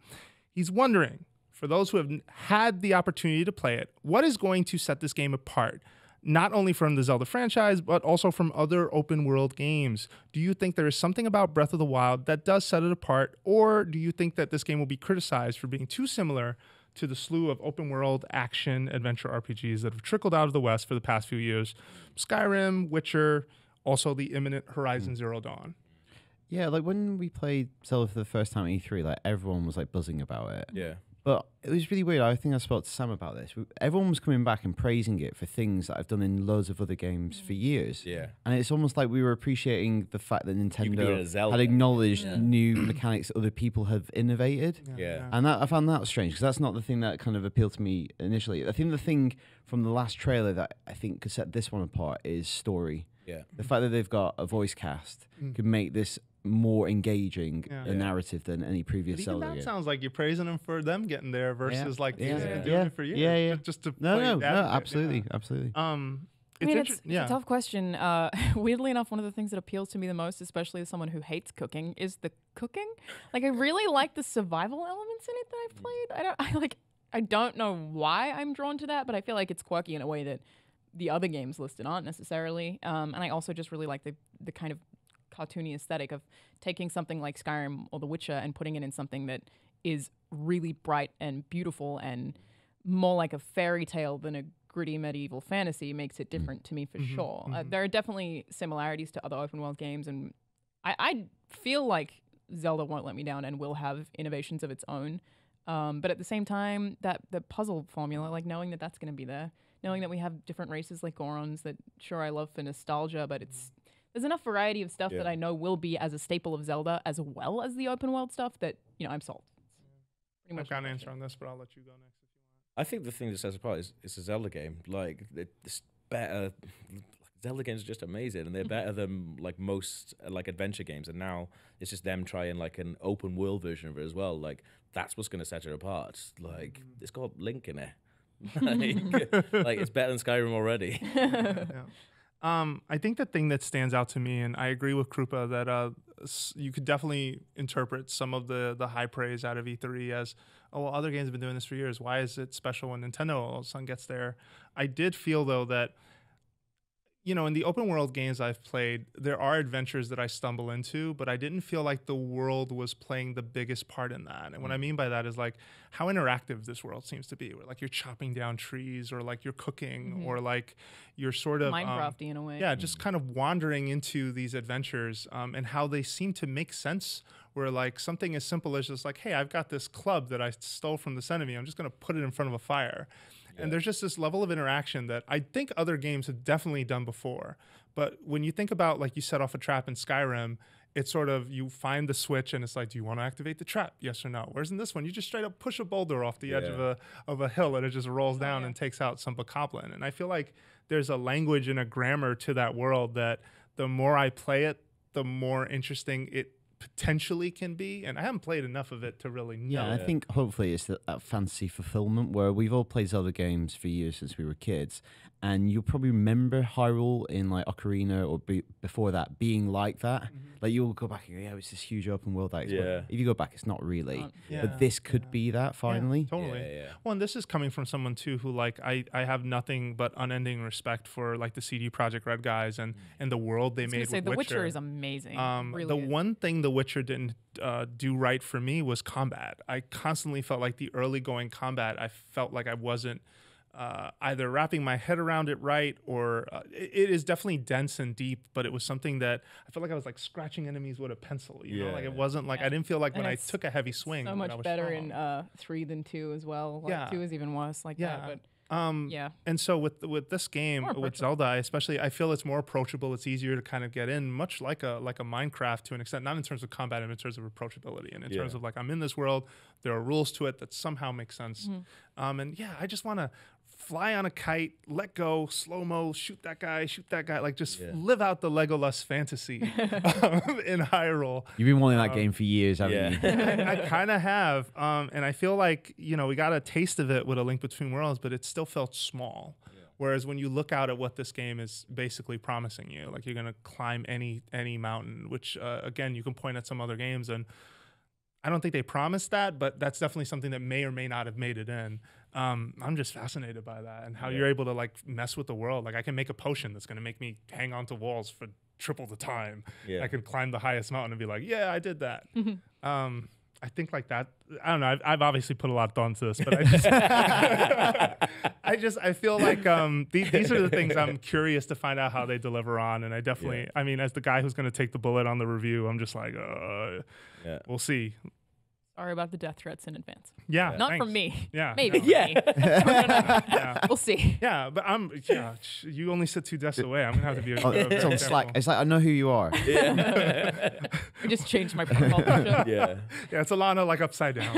He's wondering, for those who have had the opportunity to play it, what is going to set this game apart, not only from the Zelda franchise, but also from other open-world games? Do you think there is something about Breath of the Wild that does set it apart, or do you think that this game will be criticized for being too similar to the slew of open-world action adventure R P Gs that have trickled out of the West for the past few years? Skyrim, Witcher, also the imminent Horizon mm. Zero Dawn. Yeah, like when we played Zelda for the first time at E three, like everyone was like buzzing about it. Yeah. But it was really weird. I think I spoke to Sam about this. Everyone was coming back and praising it for things that I've done in loads of other games for years. Yeah. And it's almost like we were appreciating the fact that Nintendo had acknowledged yeah. new mechanics that other people have innovated. Yeah. yeah. And that, I found that strange, because that's not the thing that kind of appealed to me initially. I think the thing from the last trailer that I think could set this one apart is story. Yeah. The fact that they've got a voice cast mm. could make this more engaging yeah. a narrative than any previous Zelda game. That sounds like you're praising them for them getting there versus yeah. like yeah. Yeah. doing yeah. it for you. Yeah, yeah. Just to no, play no, that no, absolutely, yeah. absolutely. Um, it's, I mean, it's, yeah. it's a tough question. Uh, weirdly enough, one of the things that appeals to me the most, especially as someone who hates cooking, is the cooking. Like, I really like the survival elements in it that I've played. I don't, I like, I don't know why I'm drawn to that, but I feel like it's quirky in a way that the other games listed aren't necessarily. Um, and I also just really like the the kind of cartoony aesthetic of taking something like Skyrim or The Witcher and putting it in something that is really bright and beautiful and more like a fairy tale than a gritty medieval fantasy makes it different mm. to me for mm-hmm, sure. Mm-hmm. Uh, there are definitely similarities to other open world games, and I, I feel like Zelda won't let me down and will have innovations of its own. Um, but at the same time, that the puzzle formula, like knowing that that's going to be there, knowing that we have different races like Gorons that sure I love for nostalgia, but it's there's enough variety of stuff yeah. that I know will be as a staple of Zelda as well as the open world stuff that, you know, I'm sold. Pretty much I've got an answer on this, but I'll let you go next. If you want. I think the thing that sets apart is it's a Zelda game. Like, it's better. Zelda games are just amazing, and they're better than like most uh, like adventure games. And now it's just them trying like an open world version of it as well. Like, that's what's going to set it apart. Like, mm. it's got Link in it. like, like, it's better than Skyrim already. yeah, yeah. Um, I think the thing that stands out to me, and I agree with Krupa, that uh, you could definitely interpret some of the the high praise out of E three as, oh, well, other games have been doing this for years. Why is it special when Nintendo all of a sudden gets there? I did feel, though, that, you know, in the open world games I've played, there are adventures that I stumble into, but I didn't feel like the world was playing the biggest part in that. And mm. what I mean by that is like how interactive this world seems to be. Where like you're chopping down trees, or like you're cooking, mm-hmm. or like you're sort of Minecraft-y um, in a way. Yeah, just kind of wandering into these adventures um, and how they seem to make sense. Where like something as simple as just like, hey, I've got this club that I stole from this enemy. I'm just gonna put it in front of a fire. Yeah. And there's just this level of interaction that I think other games have definitely done before. But when you think about, like, you set off a trap in Skyrim, it's sort of you find the switch and it's like, do you want to activate the trap? Yes or no. Whereas in this one, you just straight up push a boulder off the yeah. edge of a of a hill and it just rolls down oh, yeah. and takes out some bokoblin. And I feel like there's a language and a grammar to that world that the more I play it, the more interesting it potentially can be, and I haven't played enough of it to really know. Yeah, I it. think hopefully it's that, that fantasy fulfillment where we've all played Zelda games for years since we were kids, and you'll probably remember Hyrule in like Ocarina or be before that being like that. Mm-hmm. Like you'll go back and go, yeah, it's this huge open world. That yeah. If you go back, it's not really. Uh, yeah. But this could yeah. be that finally. Yeah, totally. Yeah, yeah. Well, and this is coming from someone too who like I I have nothing but unending respect for like the C D Projekt Red guys and mm-hmm. and the world they I was made. With say, Witcher. The Witcher is amazing. Um, really the is. one thing the Witcher didn't uh, do right for me was combat. I constantly felt like the early going combat, I felt like I wasn't uh, either wrapping my head around it right, or uh, it, it is definitely dense and deep, but it was something that I felt like I was like scratching enemies with a pencil, you yeah. know, like it wasn't like, yeah. I didn't feel like and when I took a heavy swing. So much I was better strong. in uh, three than two as well. Like yeah. two is even worse like yeah. that. But Um, yeah. And so with with this game, with Zelda, especially, I feel it's more approachable. It's easier to kind of get in, much like a like a Minecraft to an extent, not in terms of combat, but in terms of approachability and in yeah. terms of like I'm in this world. There are rules to it that somehow make sense. Mm-hmm. um, and yeah, I just want to fly on a kite, let go, slow-mo, shoot that guy, shoot that guy. Like, just yeah. live out the Legolas fantasy um, in Hyrule. You've been wanting um, that game for years, haven't yeah. you? I, I kind of have. Um, and I feel like, you know, we got a taste of it with A Link Between Worlds, but it still felt small. Yeah. Whereas when you look out at what this game is basically promising you, like you're going to climb any any mountain, which, uh, again, you can point at some other games. And I don't think they promised that, but that's definitely something that may or may not have made it in. Um, I'm just fascinated by that and how yeah. you're able to like mess with the world. Like I can make a potion that's going to make me hang onto walls for triple the time. Yeah. I could climb the highest mountain and be like, yeah, I did that. Mm-hmm. um, I think like that, I don't know. I've, I've obviously put a lot of thought into this, but I just, I just, I feel like um, these, these are the things I'm curious to find out how they deliver on. And I definitely, yeah. I mean, as the guy who's going to take the bullet on the review, I'm just like, uh, yeah. we'll see. Sorry about the death threats in advance. Yeah. yeah. Not Thanks. from me. Yeah. Maybe. No. Yeah. yeah. We'll see. Yeah, but I'm, yeah, you only sit two deaths away. I'm going to have to be a, a, a It's on Slack. It's like, I know who you are. Yeah. I just changed my profile picture. Yeah. Yeah, it's Alanah like upside down.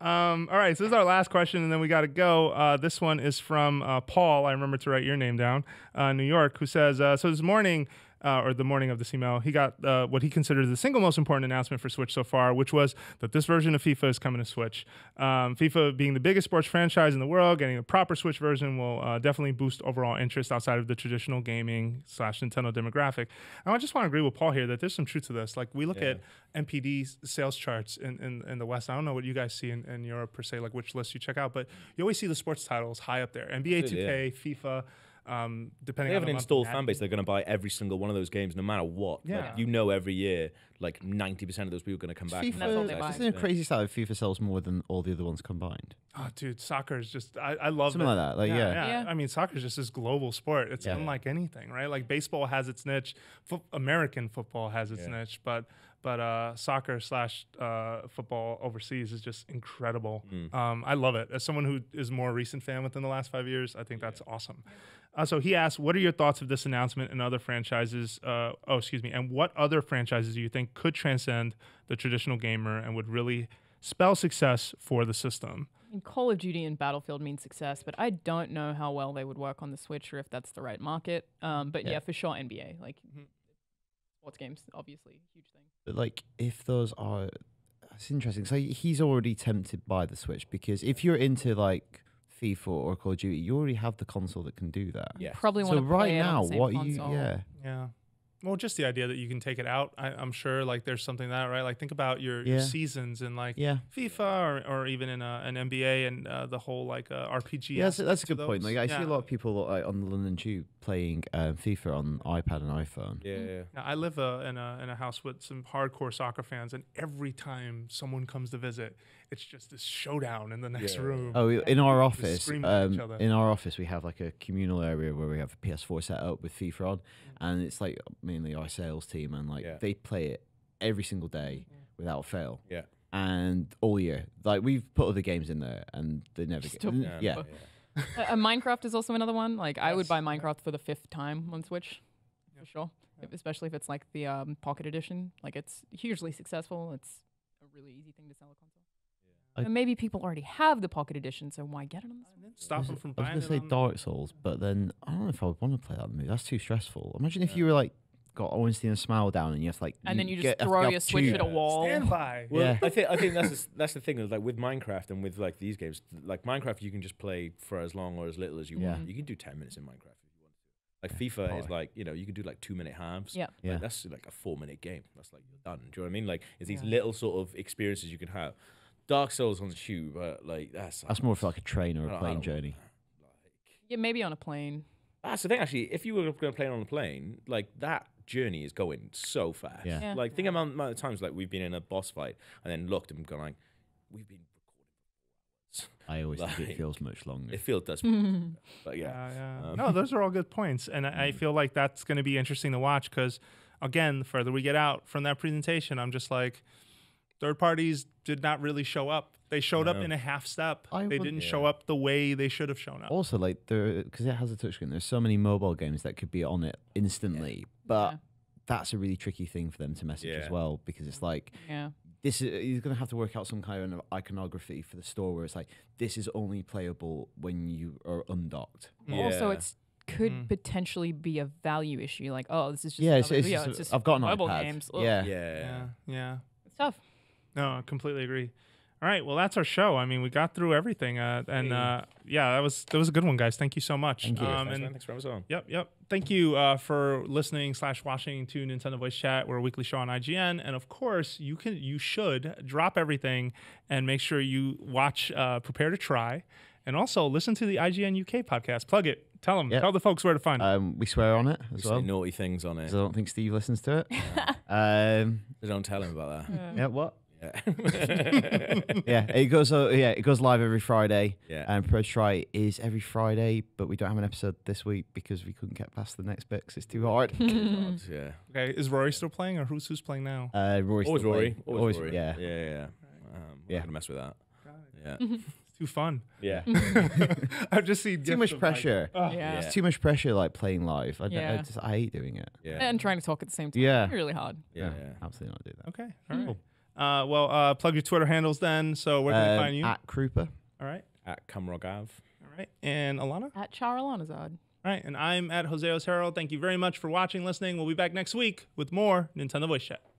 um, all right, so this is our last question, and then we got to go. Uh, this one is from uh, Paul. I remember to write your name down. Uh, New York, who says, uh, so this morning, Uh, or the morning of this email, he got uh, what he considers the single most important announcement for Switch so far, which was that this version of FIFA is coming to Switch. Um, FIFA being the biggest sports franchise in the world, getting a proper Switch version will uh, definitely boost overall interest outside of the traditional gaming slash Nintendo demographic. And I just want to agree with Paul here that there's some truth to this. Like, we look yeah. at N P D sales charts in, in, in the West. I don't know what you guys see in, in Europe, per se, like which lists you check out, but you always see the sports titles high up there. N B A two K, yeah. FIFA... Um, depending they have on an installed fan base, they're going to buy every single one of those games, no matter what. Yeah. Like, you know, every year, like ninety percent of those people are going to come back. FIFA, and that's all they buy. Isn't it crazy that FIFA sells more than all the other ones combined? Oh, dude, soccer is just, I, I love Something it. like that. Like, yeah, yeah. yeah. yeah. I mean, soccer is just this global sport. It's yeah. unlike anything, right? Like, baseball has its niche. Fo- American football has its yeah. niche, but... But uh, soccer slash uh, football overseas is just incredible. Mm. Um, I love it. As someone who is more a recent fan within the last five years, I think yeah. that's awesome. Uh, so he asked, what are your thoughts of this announcement and other franchises? Uh, oh, excuse me. And what other franchises do you think could transcend the traditional gamer and would really spell success for the system? And Call of Duty and Battlefield mean success, but I don't know how well they would work on the Switch or if that's the right market. Um, but yeah. yeah, for sure, N B A. Like. Mm-hmm. Sports games, obviously, huge thing. But like, if those are, it's interesting. So he's already tempted by the Switch because if you're into like FIFA or Call of Duty, you already have the console that can do that. Yeah, probably. So right now, what are you? Yeah, yeah. Well, just the idea that you can take it out. I, I'm sure, like, there's something that right. Like, think about your, yeah. your seasons and like yeah. FIFA or, or even in a, an N B A and uh, the whole like uh, R P G. Yeah, that's, that's a good point. Like, I yeah. see a lot of people like, on the London Tube playing um, FIFA on iPad and iPhone. Yeah, yeah. Now, I live uh, in a in a house with some hardcore soccer fans, and every time someone comes to visit, it's just this showdown in the next yeah. room. Oh, in our office, um, in our office, we have like a communal area where we have a P S four set up with FIFA on, mm-hmm. and it's like mainly our sales team, and like yeah. they play it every single day yeah. without fail. Yeah, and all year, like we've put other games in there, and they never get. Still yeah. yeah. yeah. uh, Minecraft is also another one. Like yes. I would buy Minecraft for the fifth time on Switch, yeah. for sure. Yeah. Especially if it's like the um, Pocket Edition. Like it's hugely successful. It's a really easy thing to sell a console. I and maybe people already have the Pocket Edition, so why get it on the Switch? Stop them from buying it. I was going to say Dark Souls, but then I don't know if I would want to play that movie. That's too stressful. Imagine yeah. if you were like, got Owenstein and Smile down, and you have to like, and you then you just throw your Switch yeah. at a wall. Stand by. Well, yeah. I think I think that's a, that's the thing. Like with Minecraft and with like these games, like Minecraft, you can just play for as long or as little as you yeah. want. You can do ten minutes in Minecraft. Like FIFA Probably. is like, you know, you can do like two minute halves. Yeah. yeah. Like that's like a four minute game. That's like you're done. Do you know what I mean? Like it's these yeah. little sort of experiences you can have. Dark Souls on the tube, but like that's like, that's more for like a train or a plane journey. Like, yeah, maybe on a plane. That's the thing, actually. If you were going to play it on a plane, like that journey is going so fast. Yeah. yeah. Like think about the amount of times like we've been in a boss fight and then looked and gone like, we've been. I always like, think it feels much longer. It feels does, but yeah. yeah, yeah. Um. No, those are all good points, and I, I feel like that's going to be interesting to watch because, again, the further we get out from that presentation, I'm just like, third parties did not really show up. They showed no. up in a half step. I they didn't yeah. show up the way they should have shown up. Also, like there, because it has a touchscreen. There's so many mobile games that could be on it instantly, yeah. but yeah. that's a really tricky thing for them to message yeah. as well because it's like, yeah. this is, he's going to have to work out some kind of iconography for the store where it's like, this is only playable when you are undocked. Yeah. Also, it's could mm. potentially be a value issue. Like, oh, this is just, yeah, it's, it's, just, it's just I've got an iPad. Games. Yeah. Yeah. yeah. Yeah. It's tough. No, I completely agree. All right, well, that's our show. I mean, we got through everything, uh, and uh, yeah, that was that was a good one, guys. Thank you so much. Thank you. Um, thanks, and thanks for having us on. Yep, yep. Thank you uh, for listening slash watching to Nintendo Voice Chat. We're a weekly show on I G N, and of course, you can you should drop everything and make sure you watch uh, Prepare to Try, and also listen to the I G N U K podcast. Plug it. Tell them. Yep. Tell the folks where to find it. Um, we swear on it as we well. We say naughty things on it. I don't think Steve listens to it. Yeah. um, they don't tell him about that. Yeah. yeah what? yeah, it goes. Uh, yeah, it goes live every Friday. Yeah, and Pro Try is every Friday, but we don't have an episode this week because we couldn't get past the next bit because it's too hard. yeah. Okay, is Rory still playing, or who's who's playing now? Uh, Rory's always still Rory. Always, always Rory. Yeah. Yeah, yeah. yeah. Um, we're yeah. gonna mess with that. Yeah. It's too fun. Yeah. I've just seen too much pressure. Like, oh. yeah. yeah. It's too much pressure, like playing live. I, yeah. I just I hate doing it. Yeah. And trying to talk at the same time. Yeah. It's really hard. Yeah. yeah. yeah. Absolutely not do that. Okay. All right. Cool. Uh, well, uh, plug your Twitter handles then. So where can um, we find you? At Krupa. All right. At Kumrogav. All right. And Alanah? At Char Alanazad. All right. And I'm at Jose Osero. Thank you very much for watching, listening. We'll be back next week with more Nintendo Voice Chat.